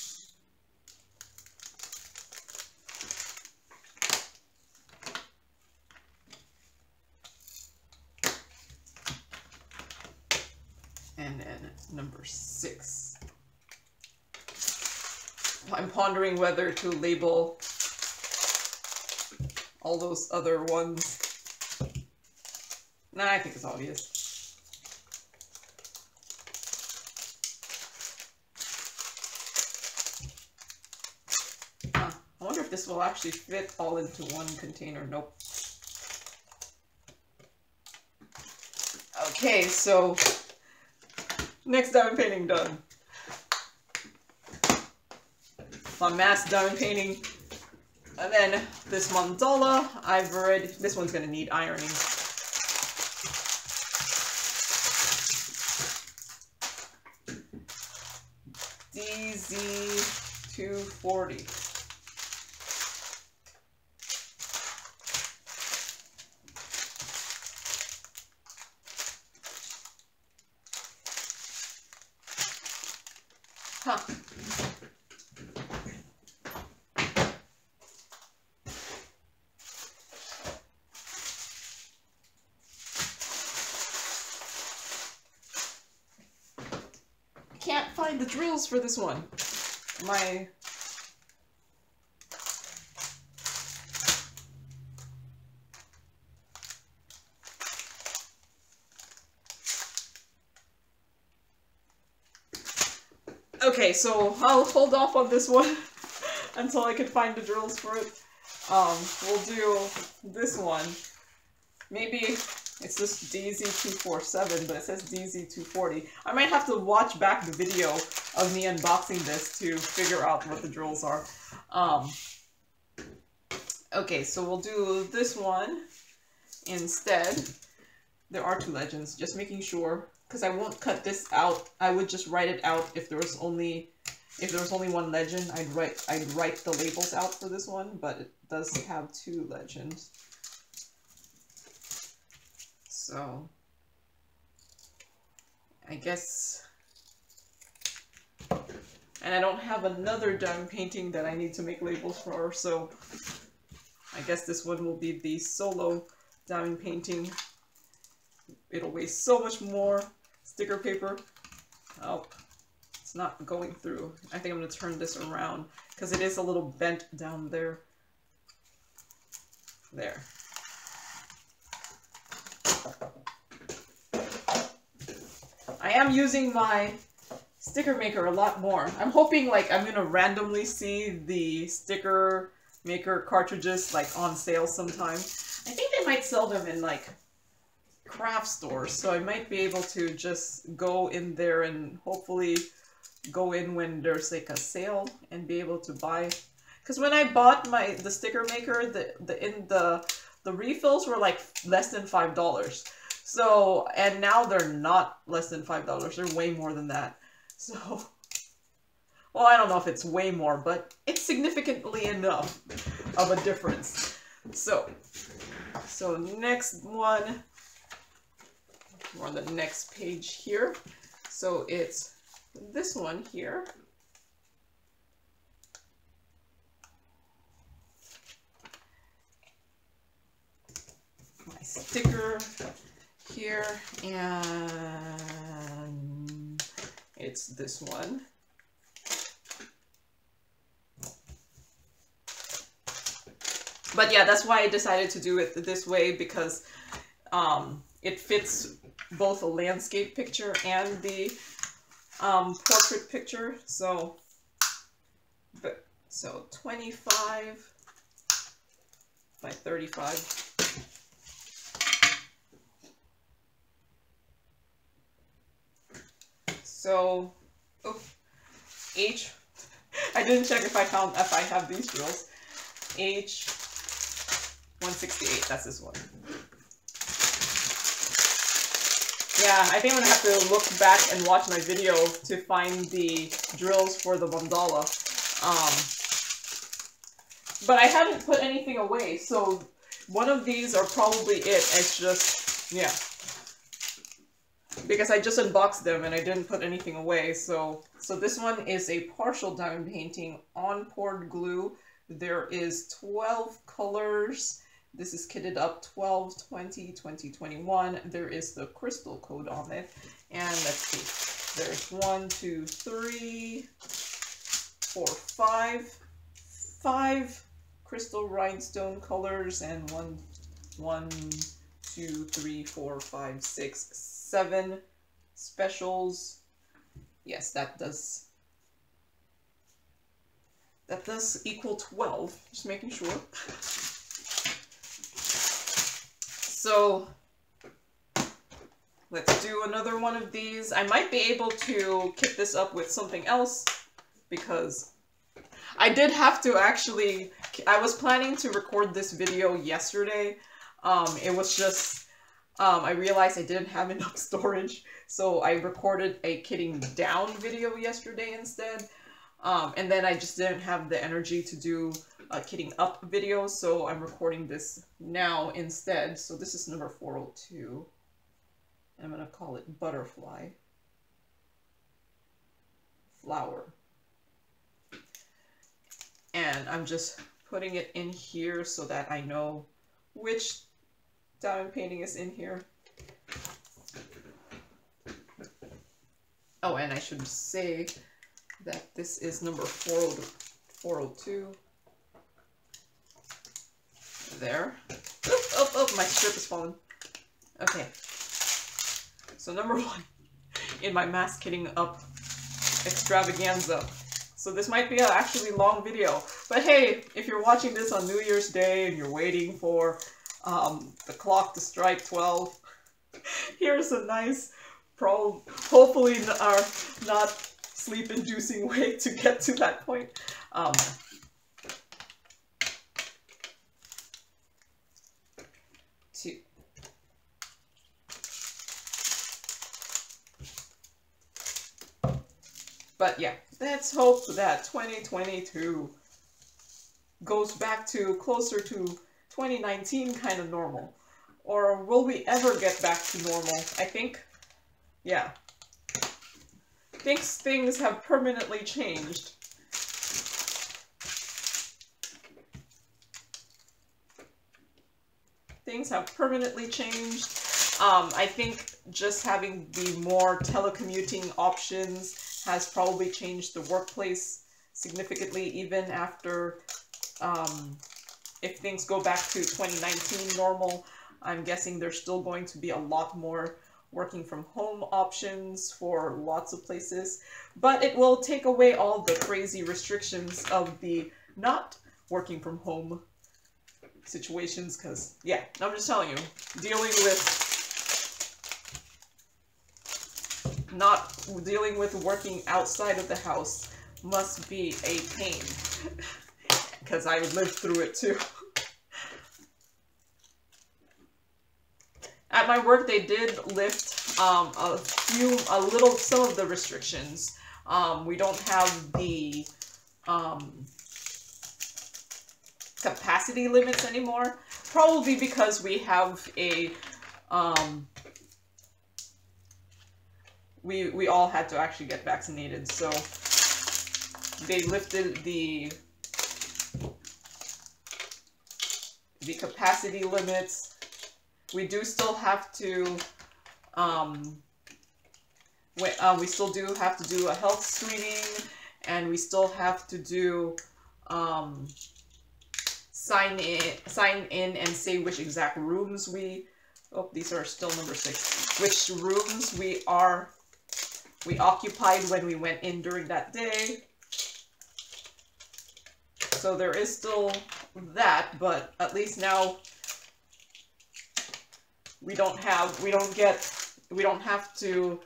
Wondering whether to label all those other ones. Nah, I think it's obvious. Huh. I wonder if this will actually fit all into one container. Nope. Okay, so next diamond painting done. My mass diamond painting, and then this mandala. I've already. This one's gonna need ironing. D Z two forty. Huh. The drills for this one. My okay, so I'll hold off on this one until I can find the drills for it. Um, we'll do this one. Maybe it's just D Z two forty-seven, but it says D Z two forty. I might have to watch back the video of me unboxing this to figure out what the drills are. Um, okay, so we'll do this one instead. There are two legends, just making sure, because I won't cut this out. I would just write it out if there was only if there was only one legend. I'd write I'd write the labels out for this one, but it does have two legends. So, I guess, and I don't have another diamond painting that I need to make labels for, so I guess this one will be the solo diamond painting. It'll waste so much more sticker paper. Oh, it's not going through. I think I'm going to turn this around because it is a little bent down there. There. I am using my sticker maker a lot more. I'm hoping like I'm gonna randomly see the sticker maker cartridges like on sale sometime. I think they might sell them in like craft stores, so I might be able to just go in there and hopefully go in when there's like a sale and be able to buy. Because when I bought my the sticker maker, the the in the the refills were like less than five dollars. So, and now they're not less than five dollars. They're way more than that. So, well, I don't know if it's way more, but it's significantly enough of a difference. So, so next one. We're on the next page here. So it's this one here. My sticker here, and it's this one. But yeah, that's why I decided to do it this way, because um, it fits both a landscape picture and the um, portrait picture. So, but so twenty-five by thirty-five. So, oh, H. I didn't check if I found if I have these drills. H. one sixty-eight. That's this one. Yeah, I think I'm gonna have to look back and watch my video to find the drills for the mandala. Um, but I haven't put anything away, so one of these are probably it. It's just, yeah. Because I just unboxed them and I didn't put anything away, so... So this one is a partial diamond painting on poured glue. There is twelve colors. This is kitted up twelve, twenty, twenty, twenty-one. There is the crystal code on it. And let's see. There's one, two, three, four, five. Five crystal rhinestone colors and one, one, two, three, four, five, six, seven specials. Yes, that does. That does equal twelve. Just making sure. So let's do another one of these. I might be able to kit this up with something else, because I did have to actually, I was planning to record this video yesterday. Um, it was just, um, I realized I didn't have enough storage. So I recorded a kitting down video yesterday instead. Um, and then I just didn't have the energy to do a kitting up video, so I'm recording this now instead. So this is number four oh two. I'm gonna call it Butterfly Flower. And I'm just putting it in here so that I know which diamond painting is in here. Oh, and I should say that this is number four oh two. There. Oh, oh, oh, my strip is falling. Okay. So number one in my mass kitting up extravaganza. So this might be an actually long video, but hey, if you're watching this on New Year's Day and you're waiting for um, the clock to strike twelve, here's a nice, pro hopefully uh, not sleep-inducing way to get to that point. Um, Two. But yeah, let's hope that twenty twenty-two goes back to closer to twenty nineteen kind of normal. Or will we ever get back to normal? I think, yeah. I think things have permanently changed. Things have permanently changed. Um, I think just having the more telecommuting options has probably changed the workplace significantly, even after, um, if things go back to twenty nineteen normal, I'm guessing there's still going to be a lot more working from home options for lots of places, but it will take away all the crazy restrictions of the not working from home situations, because, yeah, I'm just telling you, dealing with not dealing with working outside of the house must be a pain, because I lived through it too. At my work, they did lift um, a few, a little, some of the restrictions. Um, we don't have the um, capacity limits anymore, probably because we have a, um, we, we all had to actually get vaccinated, so they lifted the, the capacity limits. We do still have to, um, we, uh, we still do have to do a health screening, and we still have to do, um, sign in, sign in and say which exact rooms we, oh, these are still number six, which rooms we are, we occupied when we went in during that day. So there is still that, but at least now, we don't have, we don't get, we don't have to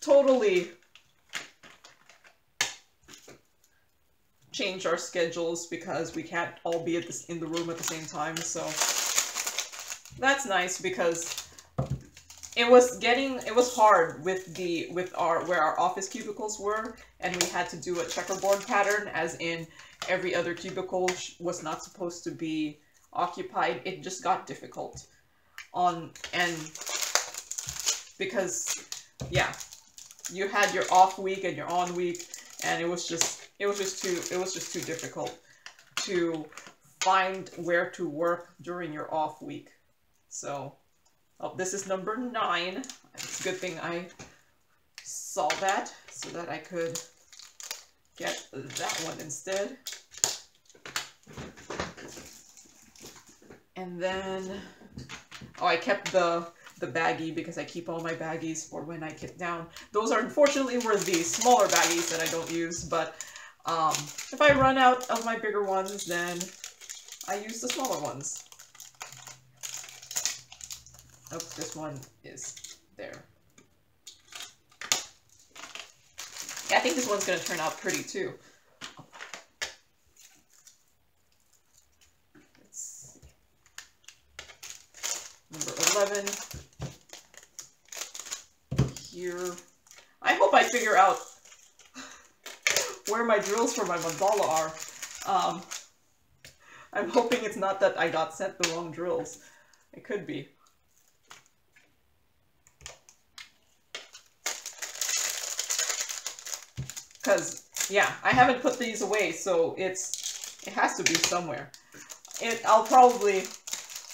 totally change our schedules because we can't all be at this, in the room at the same time. So that's nice, because it was getting, it was hard with the, with our, where our office cubicles were, and we had to do a checkerboard pattern, as in every other cubicle was not supposed to be occupied. It just got difficult. On and because yeah, you had your off week and your on week, and it was just it was just too it was just too difficult to find where to work during your off week. So oh, this is number nine. It's a good thing I saw that so that I could get that one instead. And then oh, I kept the, the baggie because I keep all my baggies for when I get down. Those are unfortunately were the smaller baggies that I don't use, but um, if I run out of my bigger ones, then I use the smaller ones. Oh, this one is there. Yeah, I think this one's going to turn out pretty too. Number eleven, here. I hope I figure out where my drills for my mandala are. Um, I'm hoping it's not that I got sent the wrong drills. It could be. Because, yeah, I haven't put these away, so it's it has to be somewhere. It, I'll probably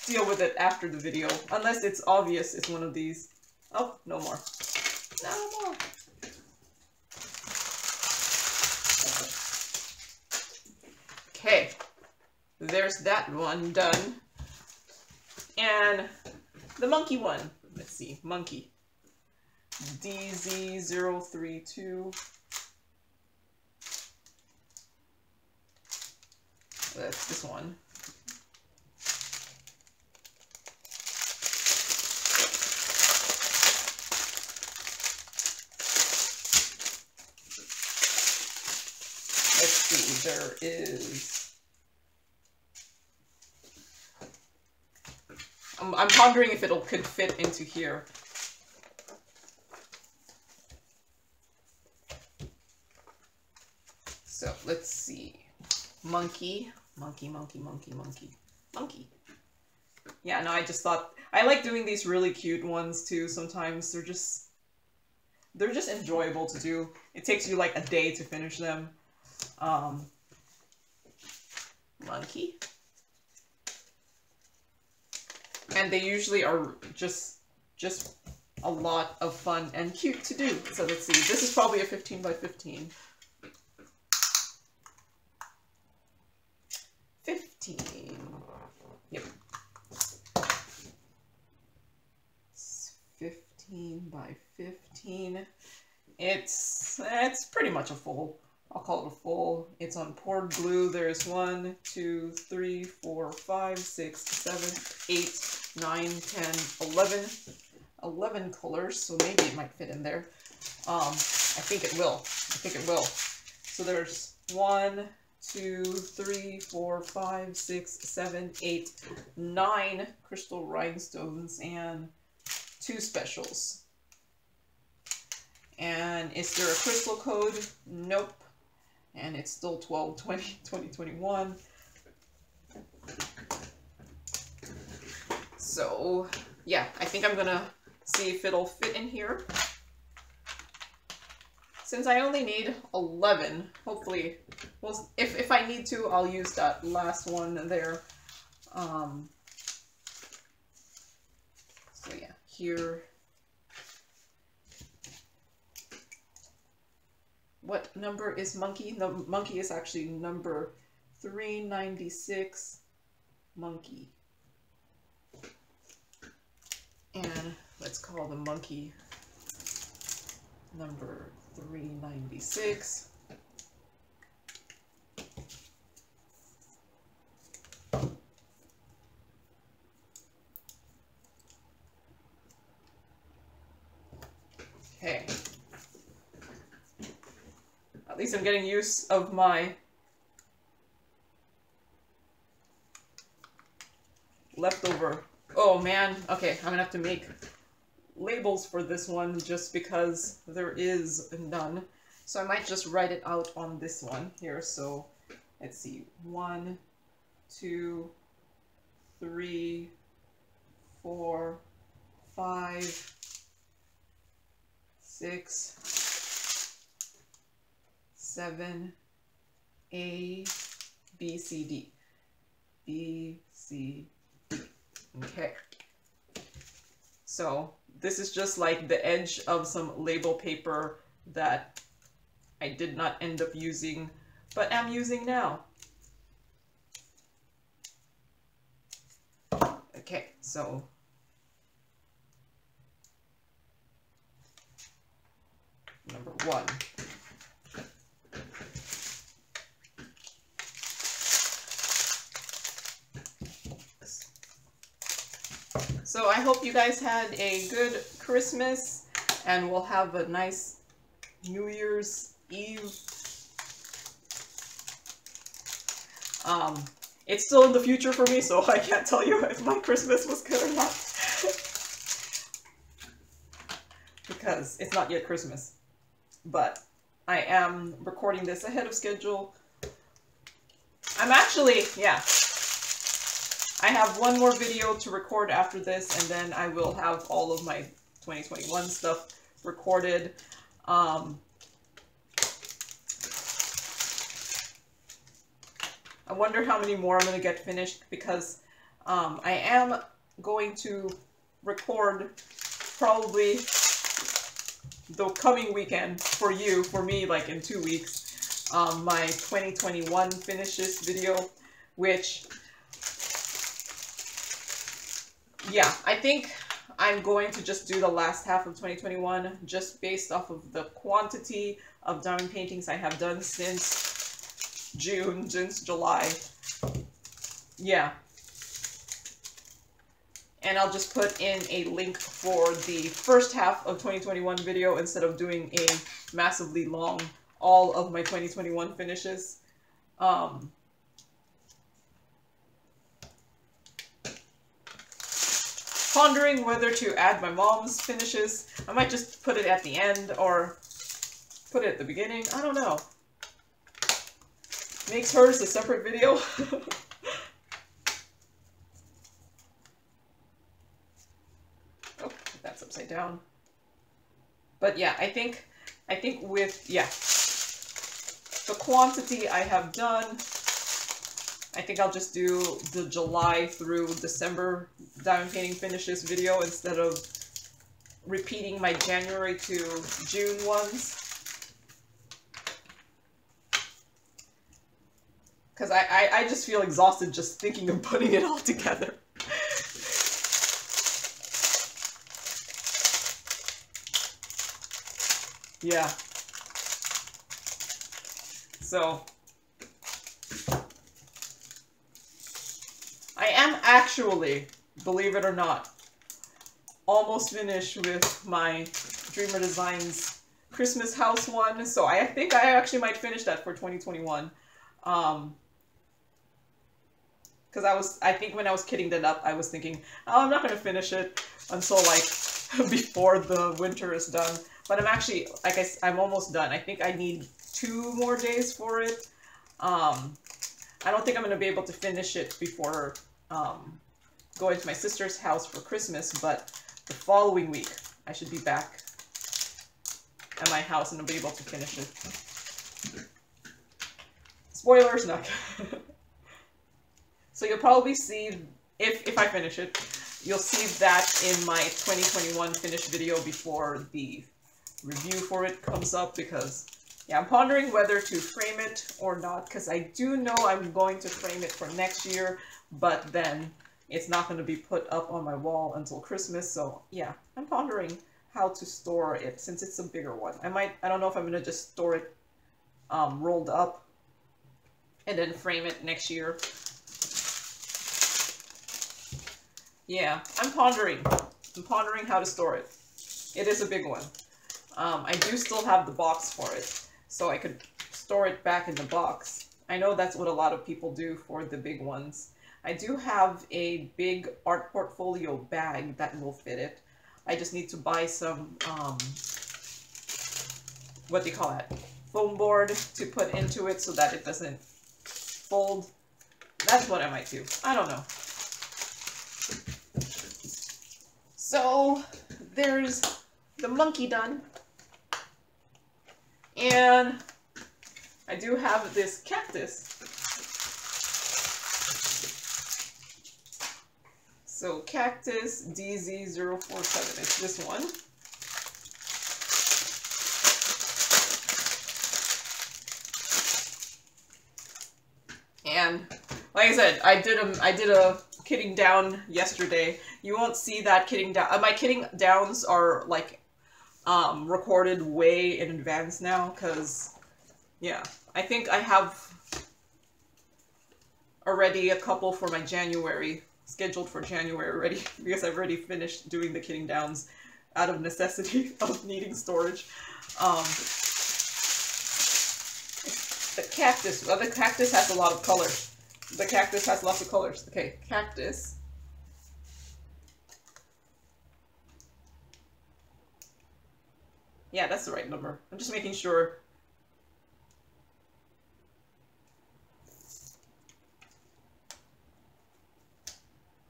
deal with it after the video, unless it's obvious it's one of these. Oh, no more. No more. Okay, there's that one done. And the monkey one. Let's see, monkey. D Z zero three two. That's this one. There is. I'm, I'm pondering if it'll could fit into here. So let's see. Monkey, monkey, monkey, monkey, monkey, monkey. Yeah, no, I just thought I like doing these really cute ones too. Sometimes they're just they're just enjoyable to do. It takes you like a day to finish them. Um, monkey. And they usually are just, just a lot of fun and cute to do. So let's see, this is probably a fifteen by fifteen. fifteen. Yep. It's fifteen by fifteen. It's, it's pretty much a full. I'll call it a full. It's on poured glue. There's one, two, three, four, five, six, seven, eight, nine, ten, eleven. eleven colors, so maybe it might fit in there. Um, I think it will. I think it will. So there's one, two, three, four, five, six, seven, eight, nine crystal rhinestones and two specials. And is there a crystal code? Nope. And it's still twelve twenty twenty twenty-one. So yeah, I think I'm gonna see if it'll fit in here. Since I only need eleven, hopefully, well, if, if I need to, I'll use that last one there. Um, so yeah, here. What number is monkey? The monkey is actually number three ninety-six, monkey. And let's call the monkey number three ninety-six. Okay. At least I'm getting use of my leftover. Oh man, okay, I'm gonna have to make labels for this one just because there is none. So I might just write it out on this one here. So let's see, one, two, three, four, five, six, seven, A, B, C, D, B, C, D. Okay. So this is just like the edge of some label paper that I did not end up using, but I'm using now. Okay, so. Number one. So I hope you guys had a good Christmas, and we'll have a nice New Year's Eve. Um, it's still in the future for me, so I can't tell you if my Christmas was good or not. Because it's not yet Christmas. But I am recording this ahead of schedule. I'm actually, yeah. I have one more video to record after this, and then I will have all of my twenty twenty-one stuff recorded. Um, I wonder how many more I'm going to get finished, because um, I am going to record probably the coming weekend for you, for me, like in two weeks, um, my twenty twenty-one finishes video, which... yeah, I think I'm going to just do the last half of twenty twenty-one just based off of the quantity of diamond paintings I have done since June, since July. Yeah. And I'll just put in a link for the first half of twenty twenty-one video instead of doing a massively long all of my twenty twenty-one finishes. Um... Pondering whether to add my mom's finishes. I might just put it at the end or put it at the beginning. I don't know. Makes hers a separate video. Oh, that's upside down. But yeah, I think, I think with, yeah, the quantity I have done, I think I'll just do the July through December diamond painting finishes video instead of repeating my January to June ones. Because I, I, I just feel exhausted just thinking of putting it all together. Yeah. So... I am actually, believe it or not, almost finished with my Dreamer Designs Christmas house one, so I think I actually might finish that for twenty twenty-one. Um, Because I was, I think when I was kidding that up, I was thinking, oh, I'm not going to finish it until, like, before the winter is done. But I'm actually, like I I'm almost done. I think I need two more days for it. Um, I don't think I'm going to be able to finish it before um, going to my sister's house for Christmas, but the following week, I should be back at my house and I'll be able to finish it. Spoilers, not So you'll probably see, if, if I finish it, you'll see that in my twenty twenty-one finished video before the review for it comes up, because, yeah, I'm pondering whether to frame it or not, because I do know I'm going to frame it for next year, but then it's not going to be put up on my wall until Christmas, so, yeah, I'm pondering how to store it, since it's a bigger one. I might, I don't know if I'm going to just store it um, rolled up and then frame it next year. Yeah, I'm pondering. I'm pondering how to store it. It is a big one. Um, I do still have the box for it, so I could store it back in the box. I know that's what a lot of people do for the big ones. I do have a big art portfolio bag that will fit it. I just need to buy some, um, what do you call that? Foam board to put into it so that it doesn't fold. That's what I might do. I don't know. So there's the monkey done, and I do have this cactus. So cactus D Z zero four seven, it's this one. And like I said, I did a, I did a kitting down yesterday. You won't see that kitting down. My kitting downs are like um, recorded way in advance now, because, yeah, I think I have already a couple for my January, scheduled for January already, because I've already finished doing the kitting downs out of necessity of needing storage. Um, the cactus, well, the cactus has a lot of color. The cactus has lots of colors. Okay, cactus. Yeah, that's the right number. I'm just making sure.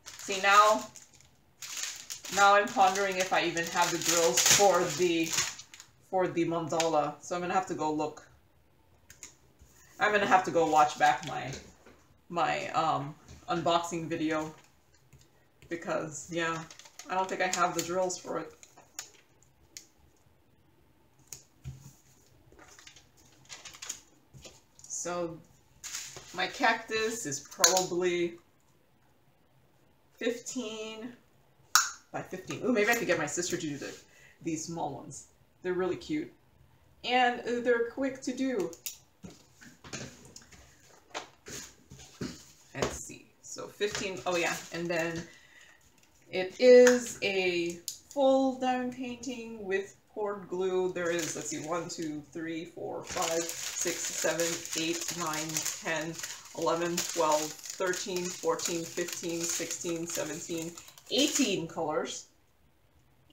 See, now, now I'm pondering if I even have the drills for the, for the mandala. So I'm gonna have to go look. I'm gonna have to go watch back my, my um, unboxing video, because, yeah, I don't think I have the drills for it. So my cactus is probably fifteen by fifteen. Ooh, maybe I could get my sister to do the, these small ones. They're really cute. And they're quick to do. Let's see. So fifteen, oh yeah. And then it is a full diamond painting with poured glue. There is, let's see, one, two, three, four, five, six, seven, eight, nine, ten, eleven, twelve, thirteen, fourteen, fifteen, sixteen, seventeen, eighteen colors.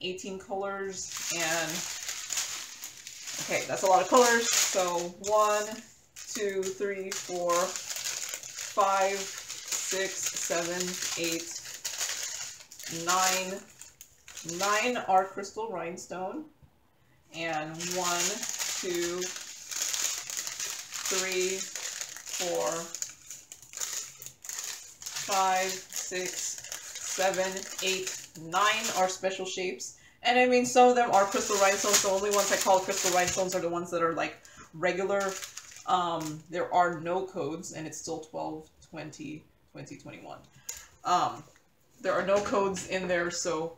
eighteen colors, and, okay, that's a lot of colors. So one, two, three, four, five, six, seven, eight, nine, nine are crystal rhinestone. And one, two, three, four, five, six, seven, eight, nine are special shapes. And I mean, some of them are crystal rhinestones. The only ones I call crystal rhinestones are the ones that are like regular. Um, there are no codes, and it's still twelve, twenty, twenty, twenty-one. Um, there are no codes in there, so...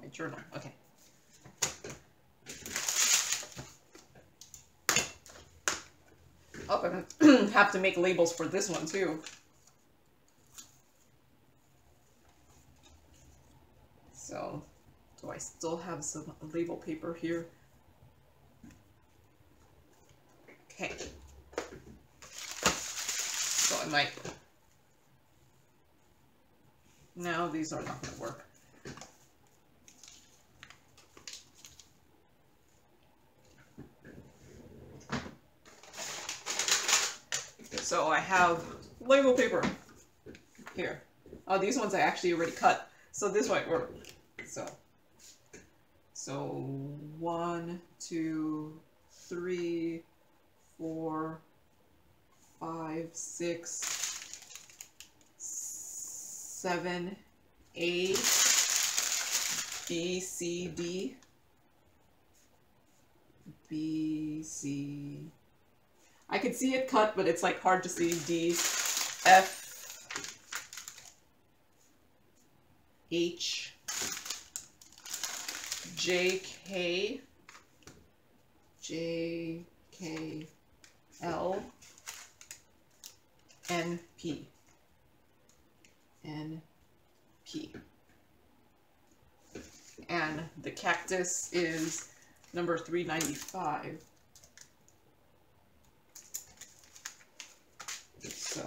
my journal, okay. Oh, I'm gonna have to make labels for this one too. still have some label paper here. Okay. So I might... No, these are not going to work. So I have label paper here. Oh, these ones I actually already cut. So this might work. So, so one, two, three, four, five, six, seven, A, B, C, D, B, C. I could see it cut, but it's like hard to see. D, F, H, J, K, J, K, L, N, P, N, P. And the cactus is number three ninety-five. So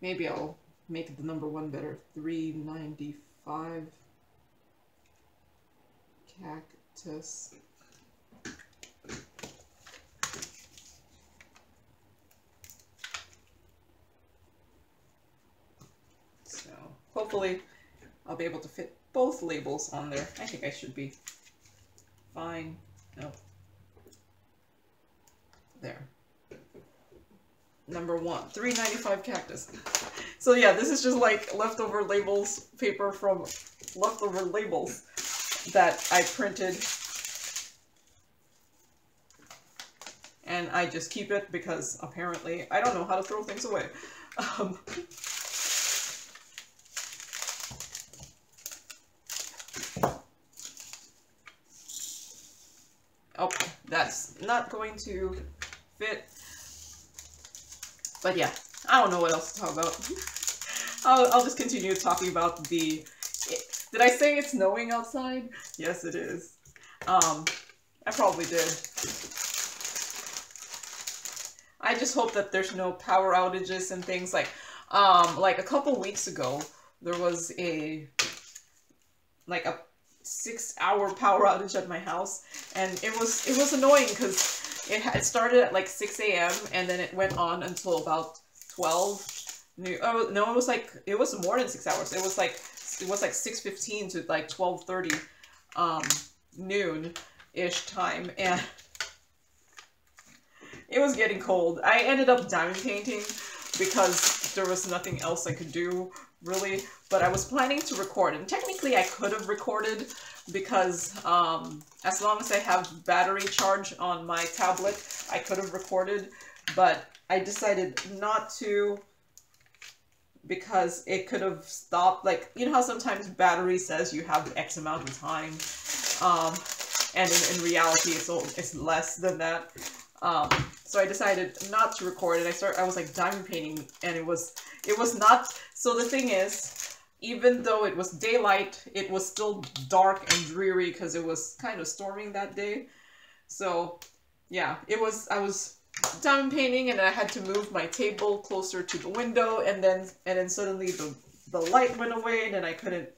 maybe I'll make the number one better. three ninety-five cactus. So hopefully I'll be able to fit both labels on there. I think I should be fine. No. There. Number one, three ninety-five cactus. So yeah, this is just like leftover labels, paper from leftover labels that I printed. And I just keep it because apparently I don't know how to throw things away. Um, okay, that's not going to fit. But yeah, I don't know what else to talk about. I'll, I'll just continue talking about the... It, did I say it's snowing outside? Yes, it is. Um, I probably did. I just hope that there's no power outages and things like... Um, like a couple weeks ago, there was a... Like a six hour power outage at my house. And it was, it was annoying because... It had started at like six A M and then it went on until about twelve. Oh no, it was like it was more than six hours. It was like it was like six fifteen to like twelve thirty, um, noon ish time, and it was getting cold. I ended up diamond painting because there was nothing else I could do really. But I was planning to record, and technically I could have recorded. Because um, as long as I have battery charge on my tablet, I could have recorded, but I decided not to because it could have stopped. Like, you know how sometimes battery says you have X amount of time, um, and in, in reality it's, it's less than that. Um, so I decided not to record it. I start, I was like diamond painting, and it was, it was not, so the thing is, even though it was daylight, it was still dark and dreary because it was kind of storming that day. So, yeah, it was, I was diamond painting and I had to move my table closer to the window, and then, and then suddenly the, the light went away and then I couldn't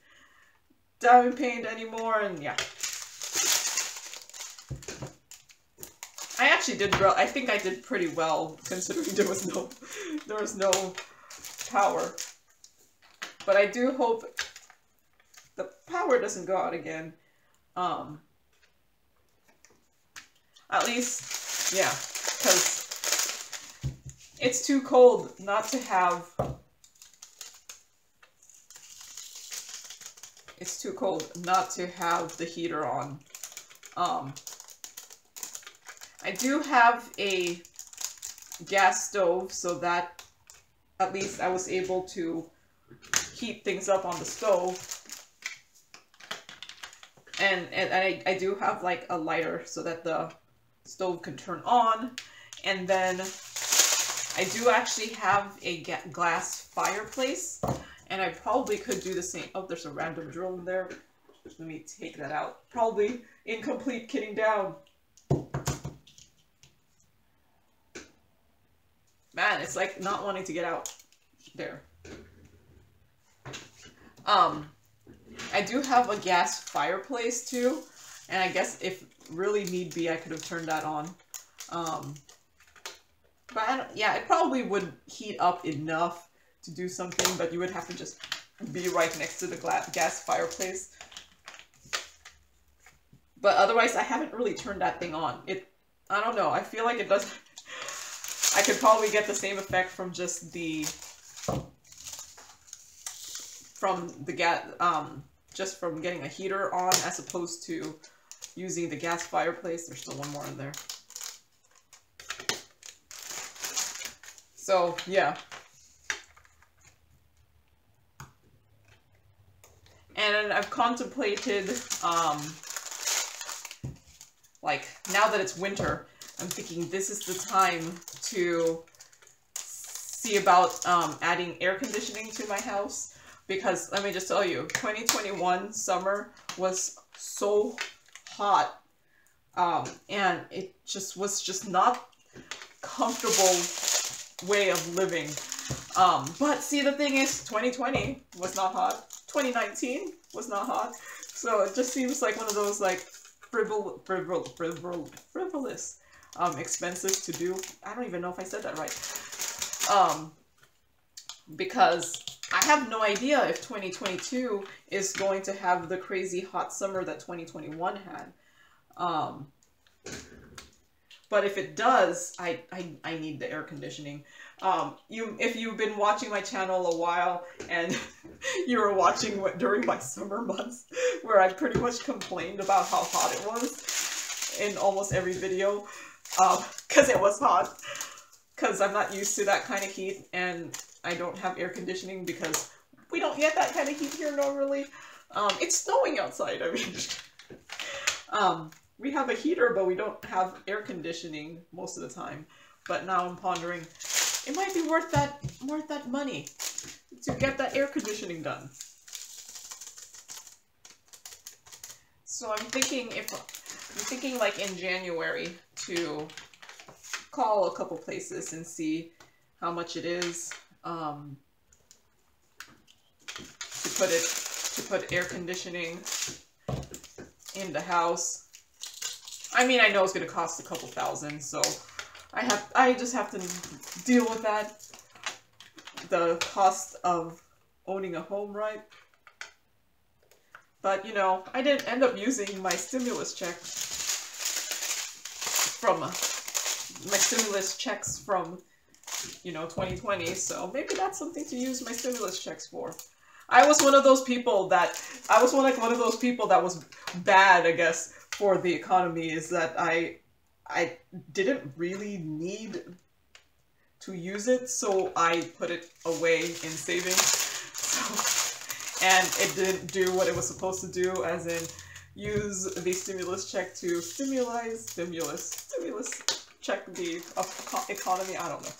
diamond paint anymore, and yeah. I actually did, I think I did pretty well considering there was no, there was no power. But I do hope the power doesn't go out again. Um, at least, yeah, because it's too cold not to have... It's too cold not to have the heater on. Um, I do have a gas stove, so that at least I was able to heat things up on the stove, and and I, I do have like a lighter so that the stove can turn on, and then I do actually have a glass fireplace, And I probably could do the same. Oh, there's a random drill in there. Let me take that out. Probably incomplete kitting down. Man, it's like not wanting to get out there. Um, I do have a gas fireplace too. And I guess if really need be, I could have turned that on. Um, but I don't, yeah, it probably would heat up enough to do something, but you would have to just be right next to the gas fireplace. But otherwise, I haven't really turned that thing on. It, I don't know, I feel like it doesn't... I could probably get the same effect from just the... From the gas... Um, just from getting a heater on as opposed to using the gas fireplace. There's still one more in there. So, yeah. And I've contemplated, um, like, now that it's winter, I'm thinking this is the time to see about um, adding air conditioning to my house. Because, let me just tell you, twenty twenty-one summer was so hot. Um, and it just was just not comfortable way of living. Um, but see, the thing is, twenty twenty was not hot. twenty nineteen was not hot, so it just seems like one of those like frivol, frivol, frivol, frivolous um, expenses to do. I don't even know if I said that right, um, because I have no idea if twenty twenty-two is going to have the crazy hot summer that twenty twenty-one had. Um, but if it does, I, I, I need the air conditioning. Um, you, if you've been watching my channel a while and you were watching what, during my summer months where I pretty much complained about how hot it was in almost every video, um, cause it was hot, cause I'm not used to that kind of heat and I don't have air conditioning because we don't get that kind of heat here normally. Um, it's snowing outside, I mean. um, we have a heater, but we don't have air conditioning most of the time. But now I'm pondering, it might be worth that worth that money to get that air conditioning done. So I'm thinking if I'm thinking like in January to call a couple places and see how much it is um, to put it to put air conditioning in the house. I mean, I know it's gonna cost a couple thousand, so. I have, I just have to deal with that, the cost of owning a home, right? But, you know, I didn't end up using my stimulus check from, uh, my stimulus checks from, you know, twenty twenty, so maybe that's something to use my stimulus checks for. I was one of those people that, I was one, like one of those people that was bad, I guess, for the economy, is that I... I didn't really need to use it, so I put it away in savings, so, and it didn't do what it was supposed to do, as in use the stimulus check to stimulate, stimulus, stimulus, check the economy, I don't know.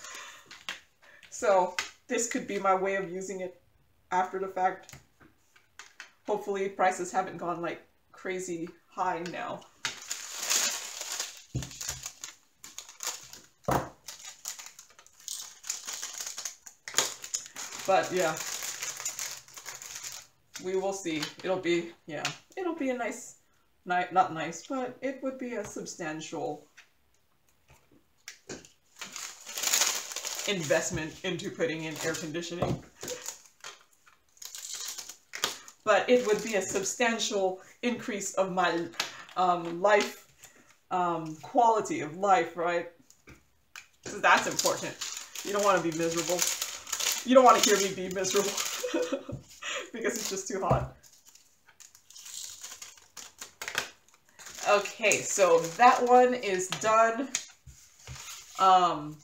So this could be my way of using it after the fact. Hopefully prices haven't gone like crazy high now. But yeah, we will see. It'll be, yeah, it'll be a nice, ni- not nice, but it would be a substantial investment into putting in air conditioning. But it would be a substantial increase of my um, life, um, quality of life, right? So that's important. You don't want to be miserable. You don't want to hear me be miserable because it's just too hot. Okay, so that one is done. Um,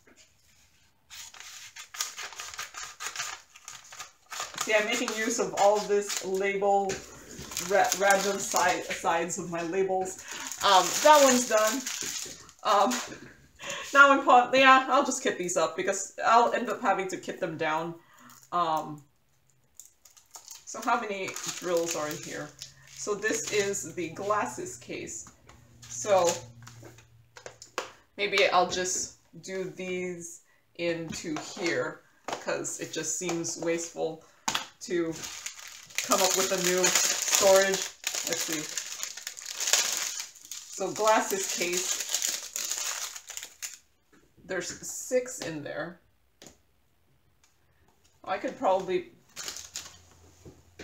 see, I'm making use of all this label, ra random side sides of my labels. Um, that one's done. Um, Now I'm pond- yeah, I'll just kit these up because I'll end up having to kit them down. Um, So how many drills are in here? So this is the glasses case. So maybe I'll just do these into here because it just seems wasteful to come up with a new storage. Let's see. So glasses case. There's six in there. I could probably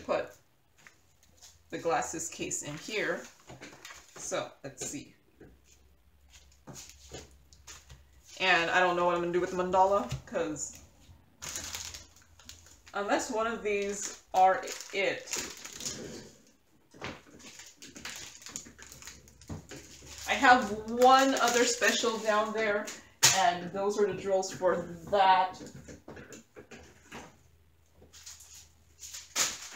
put the glasses case in here. So let's see. And I don't know what I'm gonna do with the mandala, because unless one of these are it, I have one other special down there, and those are the drills for that.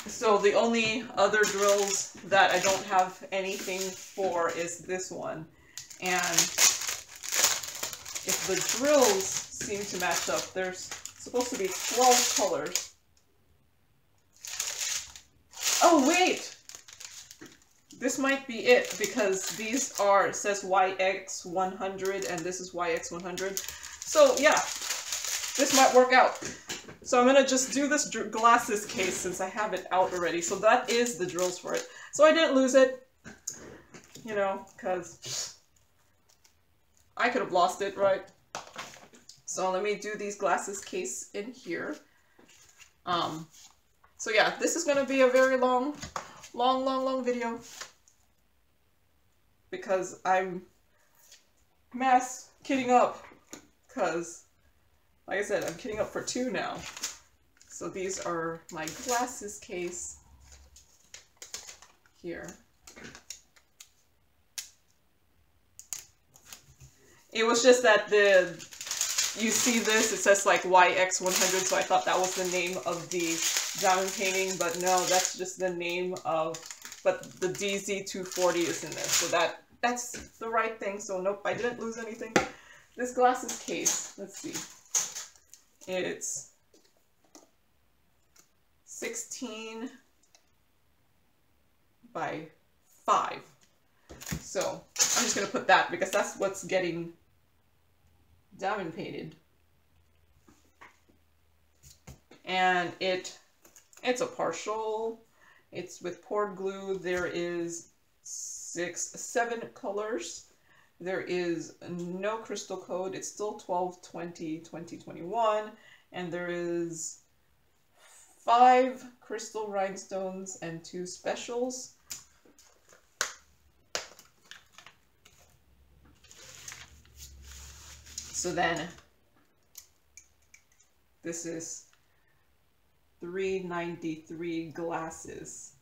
So the only other drills that I don't have anything for is this one. And if the drills seem to match up, there's supposed to be twelve colors. Oh wait! This might be it, because these are, it says Y X one hundred and this is Y X one hundred. So yeah, this might work out. So I'm gonna just do this glasses case since I have it out already. So that is the drills for it. So I didn't lose it, you know, because I could have lost it, right? So let me do these glasses case in here. Um, so yeah, this is gonna be a very long, long, long, long video, because I'm mass kidding up, because like I said, I'm kidding up for two now. So these are my glasses case here. It was just that the, you see this, it says like Y X one hundred, so I thought that was the name of the diamond painting, but no, that's just the name of, but the D Z two forty is in there, so that, that's the right thing. So nope, I didn't lose anything. This glasses case, let's see, it's sixteen by five, so I'm just gonna put that because that's what's getting diamond painted. And it it's a partial, it's with poured glue. There is six, seven colors. There is no crystal code. It's still twelve, twenty, twenty, twenty-one. And there is five crystal rhinestones and two specials. So then this is three ninety-three glasses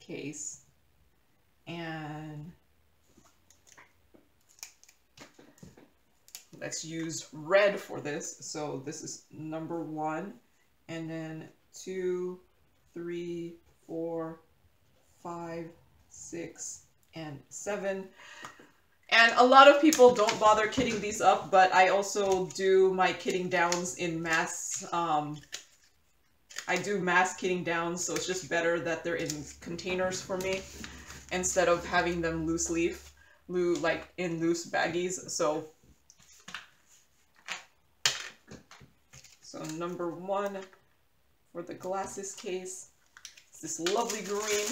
case, and let's use red for this. So this is number one, and then two, three, four, five, six, and seven. And a lot of people don't bother kitting these up, but I also do my kitting downs in mass. Um, I do mass kitting downs, so it's just better that they're in containers for me instead of having them loose leaf, loo like in loose baggies. So, so number one for the glasses case, it's this lovely green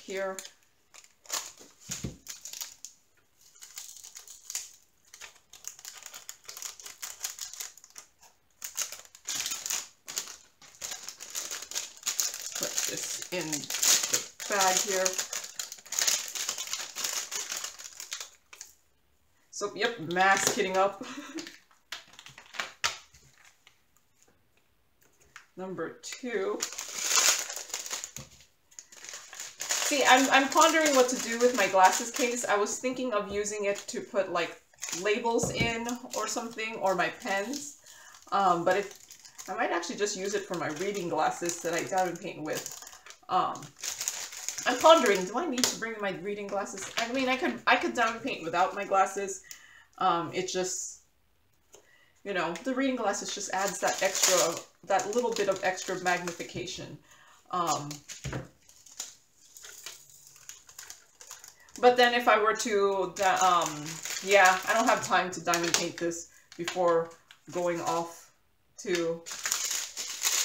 here. In the bag here. So yep, mass kidding up. Number two. See, I'm, I'm pondering what to do with my glasses case. I was thinking of using it to put like labels in or something, or my pens, um, but it, I might actually just use it for my reading glasses that I diamond paint with. Um, I'm pondering, do I need to bring my reading glasses? I mean, I could, I could diamond paint without my glasses. Um, it just, you know, the reading glasses just adds that extra that little bit of extra magnification. Um, but then if I were to, um, yeah, I don't have time to diamond paint this before going off to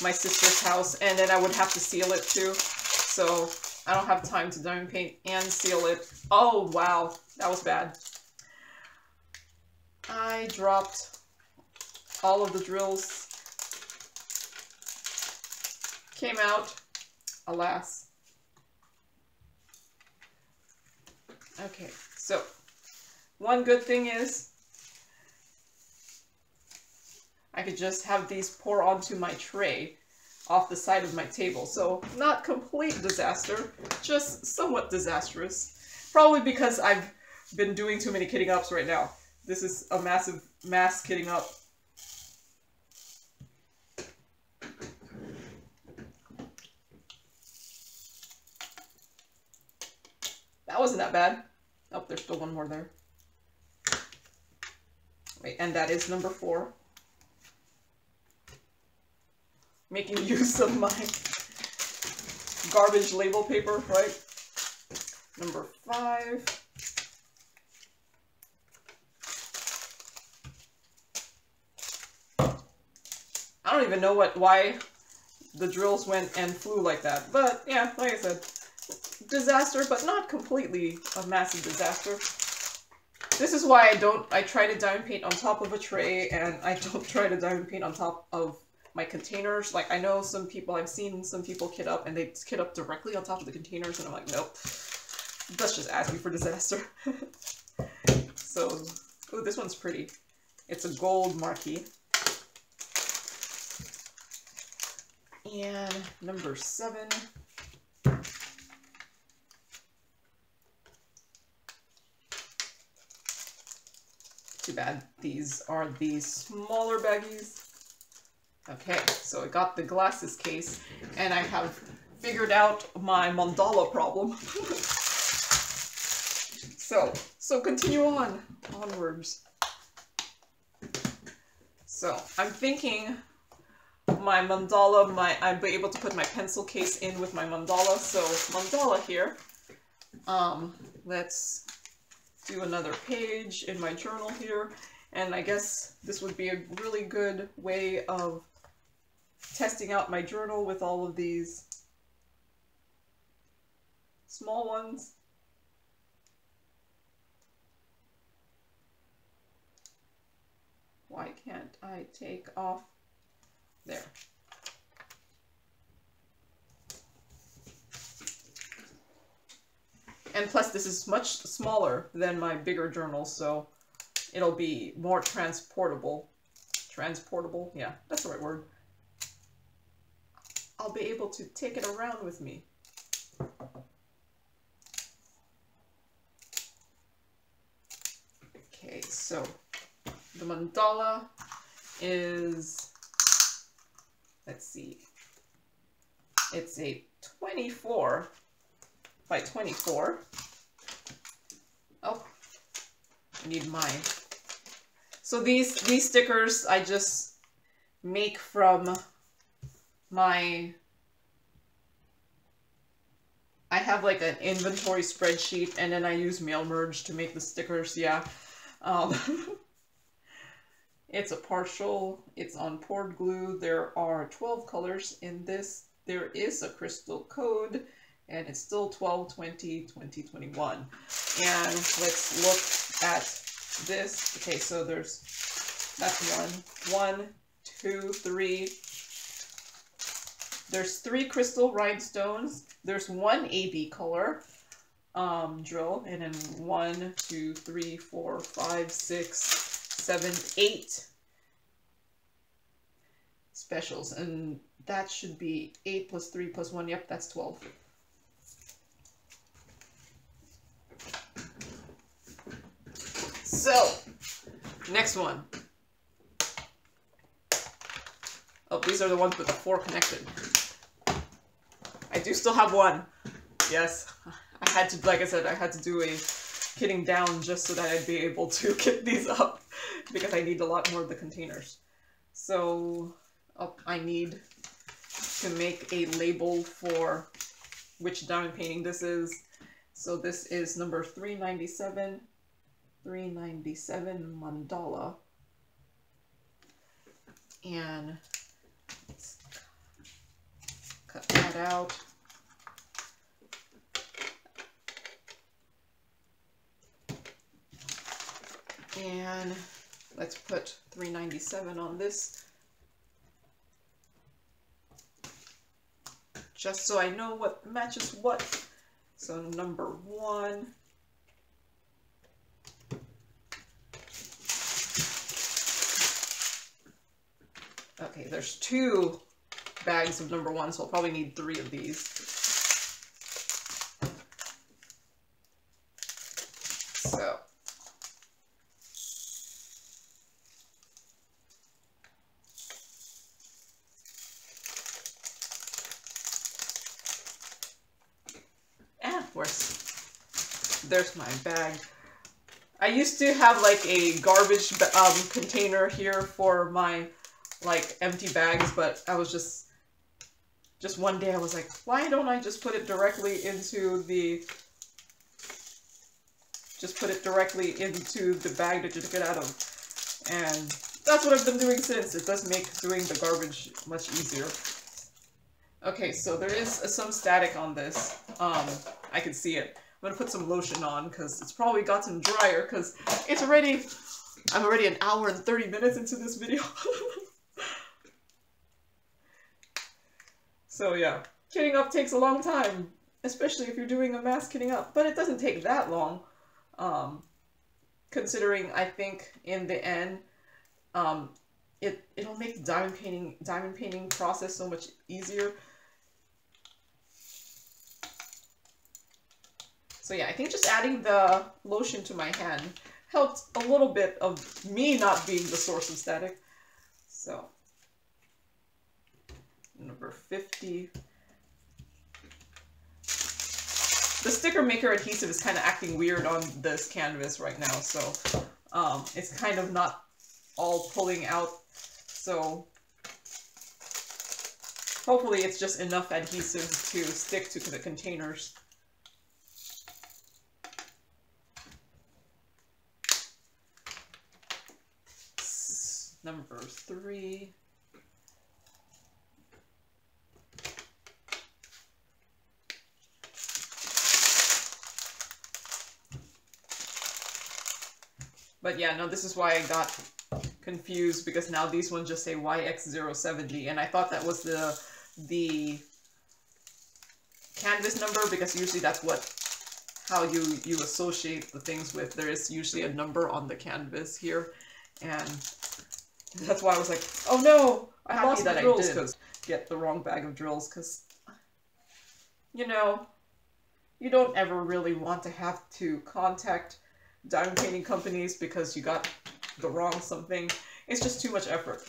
my sister's house, and then I would have to seal it too. So I don't have time to diamond paint and seal it. Oh, wow, that was bad. I dropped all of the drills. Came out, alas. Okay, so one good thing is I could just have these pour onto my tray off the side of my table. So not complete disaster, just somewhat disastrous. Probably because I've been doing too many kitting ups right now. This is a massive mass kitting up. That wasn't that bad. Oh, there's still one more there. Wait, and that is number four. Making use of my garbage label paper, right? Number five. I don't even know what why the drills went and flew like that, but yeah, like I said, disaster, but not completely a massive disaster. This is why I don't, I try to diamond paint on top of a tray, and I don't try to diamond paint on top of my containers. Like, I know some people, I've seen some people kit up and they kit up directly on top of the containers, and I'm like, nope, that's just asking for disaster. So, ooh, this one's pretty. It's a gold marquee. And number seven. Too bad these are the smaller baggies. Okay, so I got the glasses case, and I have figured out my mandala problem. so, so continue on, onwards. So, I'm thinking my mandala, my, I'd be able to put my pencil case in with my mandala, so mandala here. Um, let's do another page in my journal here, and I guess this would be a really good way of testing out my journal with all of these small ones. Why can't I take off there? And plus this is much smaller than my bigger journal, so it'll be more transportable. Transportable? Yeah, that's the right word. I'll be able to take it around with me. Okay, so the mandala is, let's see, it's a twenty-four by twenty-four. Oh, I need mine. So these, these stickers I just make from my, I have like an inventory spreadsheet, and then I use mail merge to make the stickers. Yeah. Um, it's a partial, it's on poured glue. There are twelve colors in this. There is a crystal code, and it's still twelve, twenty, twenty, twenty-one. And let's look at this. Okay, so there's, that's one, one, two, three, there's three crystal rhinestones, there's one A B color um, drill, and then one, two, three, four, five, six, seven, eight specials, and that should be eight plus three plus one, yep, that's twelve. So, next one. Oh, these are the ones with the four connected. I do still have one. Yes, I had to, like I said, I had to do a kitting down just so that I'd be able to kit these up because I need a lot more of the containers. So, up I need to make a label for which diamond painting this is. So this is number three ninety-seven, three ninety-seven mandala. And let's cut that out. And let's put three ninety-seven on this, just so I know what matches what. So number one, okay, there's two bags of number one, so I'll probably need three of these. So there's my bag. I used to have like a garbage um, container here for my like empty bags, but I was just, just one day I was like, why don't I just put it directly into the, just put it directly into the bag that you took it out of. And that's what I've been doing since. It does make doing the garbage much easier. Okay, so there is some static on this. Um, I can see it. I'm gonna put some lotion on because it's probably gotten drier because it's already, I'm already an hour and thirty minutes into this video. So yeah, kitting up takes a long time, especially if you're doing a mass kitting up, but it doesn't take that long, um, considering I think in the end, um, it, it'll make the diamond painting, diamond painting process so much easier. So yeah, I think just adding the lotion to my hand helped a little bit of me not being the source of static. So, number fifty. The sticker maker adhesive is kind of acting weird on this canvas right now, so um, it's kind of not all pulling out. So hopefully it's just enough adhesive to stick to the containers. Number three. But yeah, no, this is why I got confused, because now these ones just say Y X zero seventy, and I thought that was the, the canvas number, because usually that's what, how you, you associate the things with. There is usually a number on the canvas here, and that's why I was like, oh no, I happy lost that the drills, because get the wrong bag of drills, because, you know, you don't ever really want to have to contact diamond painting companies because you got the wrong something. It's just too much effort.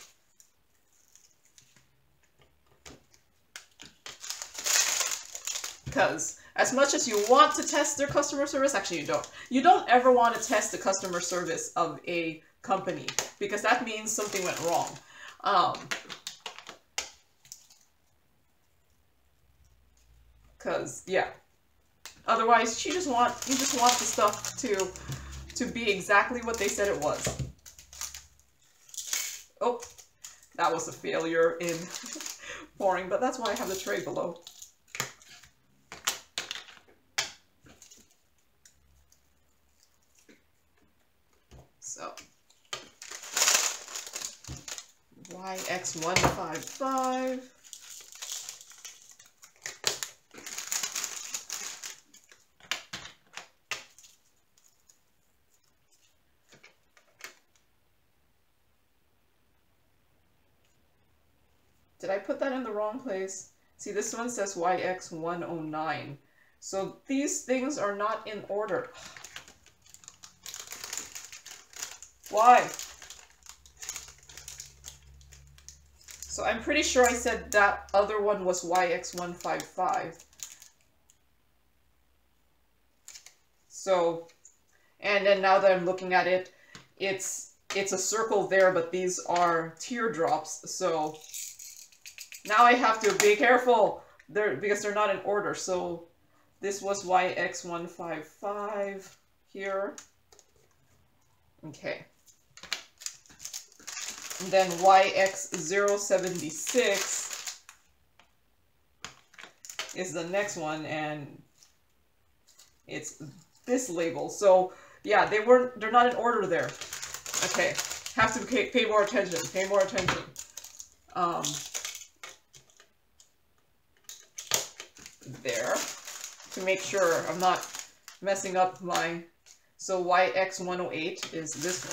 Because as much as you want to test their customer service, actually you don't. You don't ever want to test the customer service of a company, because that means something went wrong. Um, Cause yeah, otherwise you just want you just want the stuff to to be exactly what they said it was. Oh, that was a failure in pouring, but that's why I have the tray below. So. Y X one five five. Did I put that in the wrong place? See, this one says Y X one oh nine. So these things are not in order. Why? So I'm pretty sure I said that other one was Y X one five five. So, and then now that I'm looking at it, it's it's a circle there, but these are teardrops. So Now I have to be careful there because they're not in order. So this was Y X one five five here. Okay. And then Y X zero seven six is the next one, and it's this label. So yeah, they weren't, they're not in order there. Okay. Have to pay, pay more attention, pay more attention. Um, there to make sure I'm not messing up my, so Y X one oh eight is this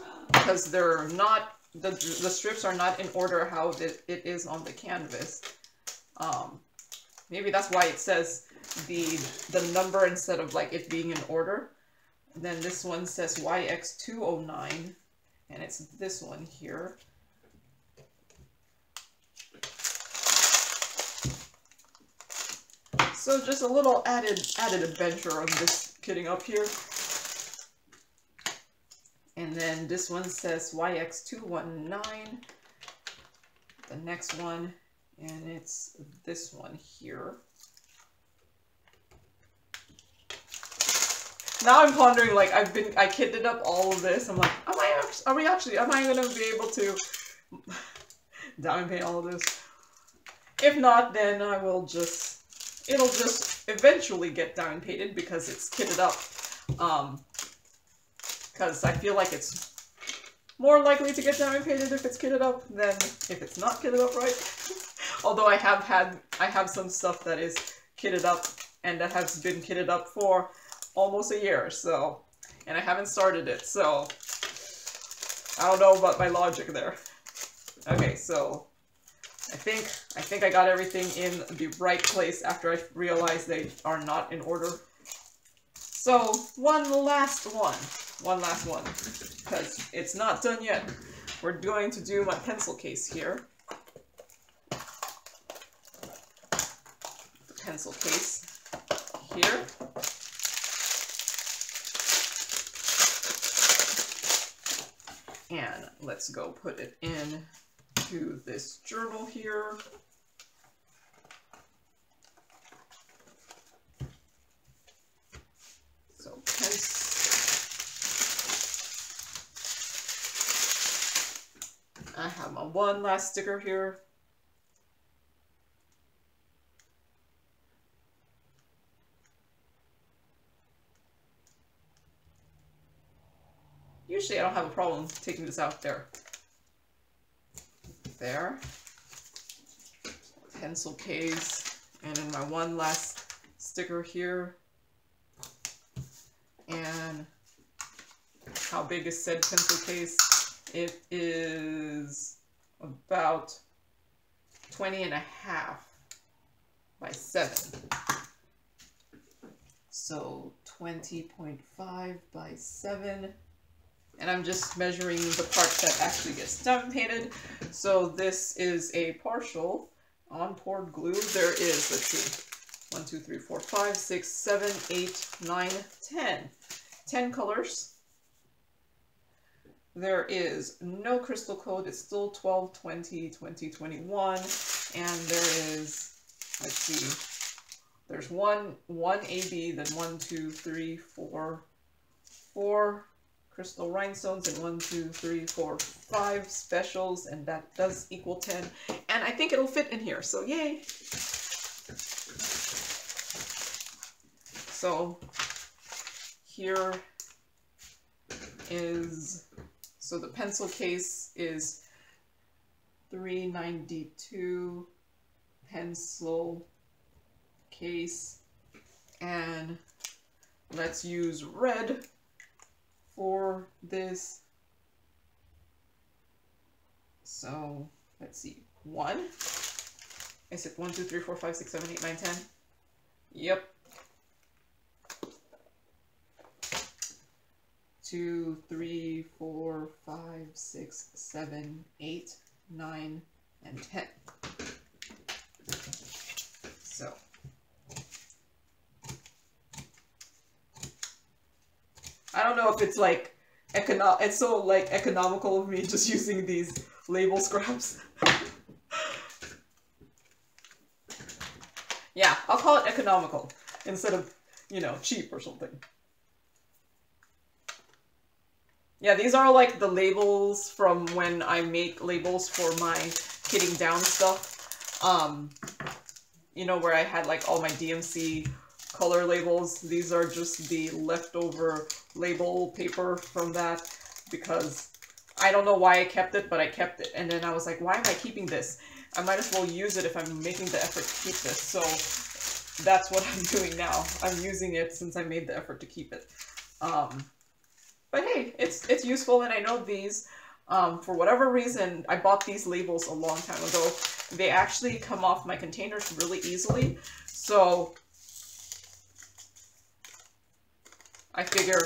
one because they're not, the, the strips are not in order how it, it is on the canvas. Um, maybe that's why it says the, the number instead of like it being in order. And then this one says Y X two oh nine and it's this one here. So just a little added added adventure on this kitting up here. And then this one says Y X two one nine, the next one, and it's this one here. Now I'm pondering, like, I've been, I kitted up all of this. I'm like, am I, are we actually, am I going to be able to diamond paint all of this? If not, then I will just, it'll just eventually get diamond painted because it's kitted up. Um, because I feel like it's more likely to get diamond painted if it's kitted up than if it's not kitted up right. Although I have had, I have some stuff that is kitted up and that has been kitted up for almost a year, so, and I haven't started it, so I don't know about my logic there. Okay, so I think I think I got everything in the right place after I realized they are not in order. So one last one, one last one, because it's not done yet. We're going to do my pencil case here. The pencil case here. And let's go put it in to this journal here. So I have my one last sticker here. Usually I don't have a problem taking this out there. There. Pencil case. And then my one last sticker here. And how big is said pencil case? It is about twenty and a half by seven. So twenty point five by seven. And I'm just measuring the part that actually gets diamond painted. So this is a partial on poured glue. There is, let's see, one, two, three, four, five, six, seven, eight, nine, ten. ten colors. There is no crystal code. It's still twelve, twenty, twenty, twenty-one. And there is, let's see, there's one, one A B, then one, two, three, four, four. Crystal rhinestones and one, two, three, four, five specials, and that does equal ten. And I think it'll fit in here, so yay! So here is, so the pencil case is three ninety-two pencil case, and let's use red for this. So let's see, one, is it one, two, three, four, five, six, seven, eight, nine, ten? Yep. Two, three, four, five, six, seven, eight, nine, and ten. So I don't know if it's like econo- it's so like economical of me just using these label scraps. Yeah, I'll call it economical instead of, you know, cheap or something. Yeah, these are like the labels from when I make labels for my Kidding Down stuff. Um, you know, where I had like all my D M C color labels. These are just the leftover label paper from that because I don't know why I kept it, but I kept it. And then I was like, why am I keeping this? I might as well use it if I'm making the effort to keep this. So that's what I'm doing now. I'm using it since I made the effort to keep it. Um, But hey, it's it's useful, and I know these, um, for whatever reason, I bought these labels a long time ago. They actually come off my containers really easily, so I figure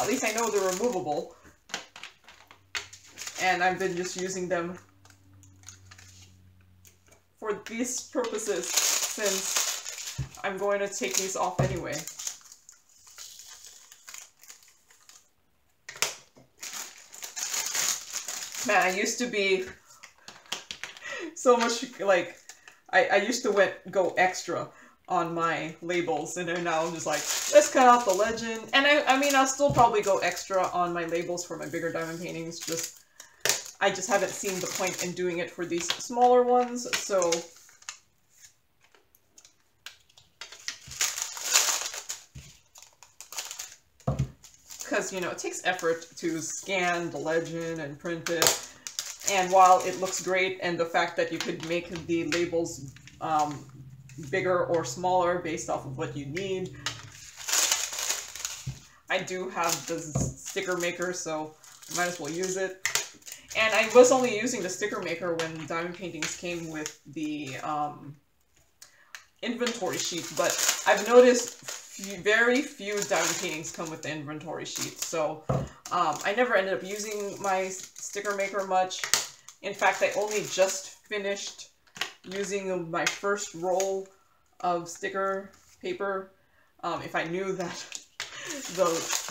at least I know they're removable, and I've been just using them for these purposes since I'm going to take these off anyway. Man, I used to be so much, like, I, I used to went, go extra on my labels, and now I'm just like, let's cut out the legend. And I, I mean, I'll still probably go extra on my labels for my bigger diamond paintings, just, I just haven't seen the point in doing it for these smaller ones, so. Because, you know, it takes effort to scan the legend and print it, and while it looks great, and the fact that you could make the labels um, bigger or smaller based off of what you need. I do have the sticker maker, so I might as well use it. And I was only using the sticker maker when diamond paintings came with the um, inventory sheet, but I've noticed very few diamond paintings come with the inventory sheet, so um, I never ended up using my sticker maker much. In fact, I only just finished using my first roll of sticker paper. Um, if I knew that the,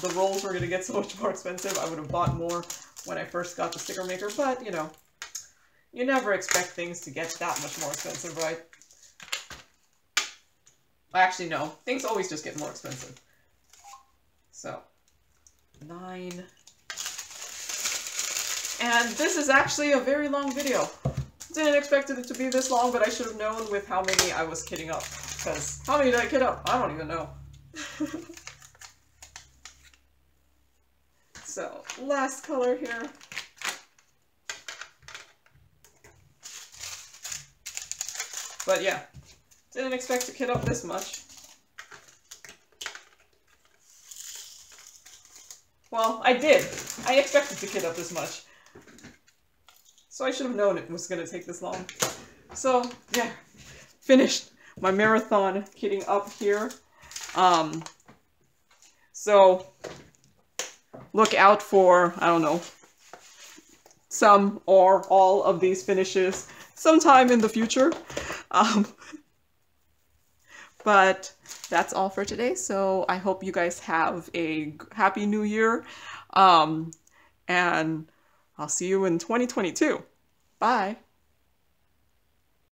the rolls were going to get so much more expensive, I would have bought more when I first got the sticker maker, but, you know, you never expect things to get that much more expensive, right? Actually, no. Things always just get more expensive. So, nine. And this is actually a very long video. Didn't expect it to be this long, but I should have known with how many I was kidding up. Because how many did I kid up? I don't even know. So, last color here. But yeah. Didn't expect to kid up this much. Well, I did. I expected to kid up this much. So I should have known it was going to take this long. So, yeah. Finished my marathon kidding up here. Um, so, look out for, I don't know, some or all of these finishes sometime in the future. Um... But that's all for today, so I hope you guys have a happy new year, um, and I'll see you in twenty twenty-two. Bye!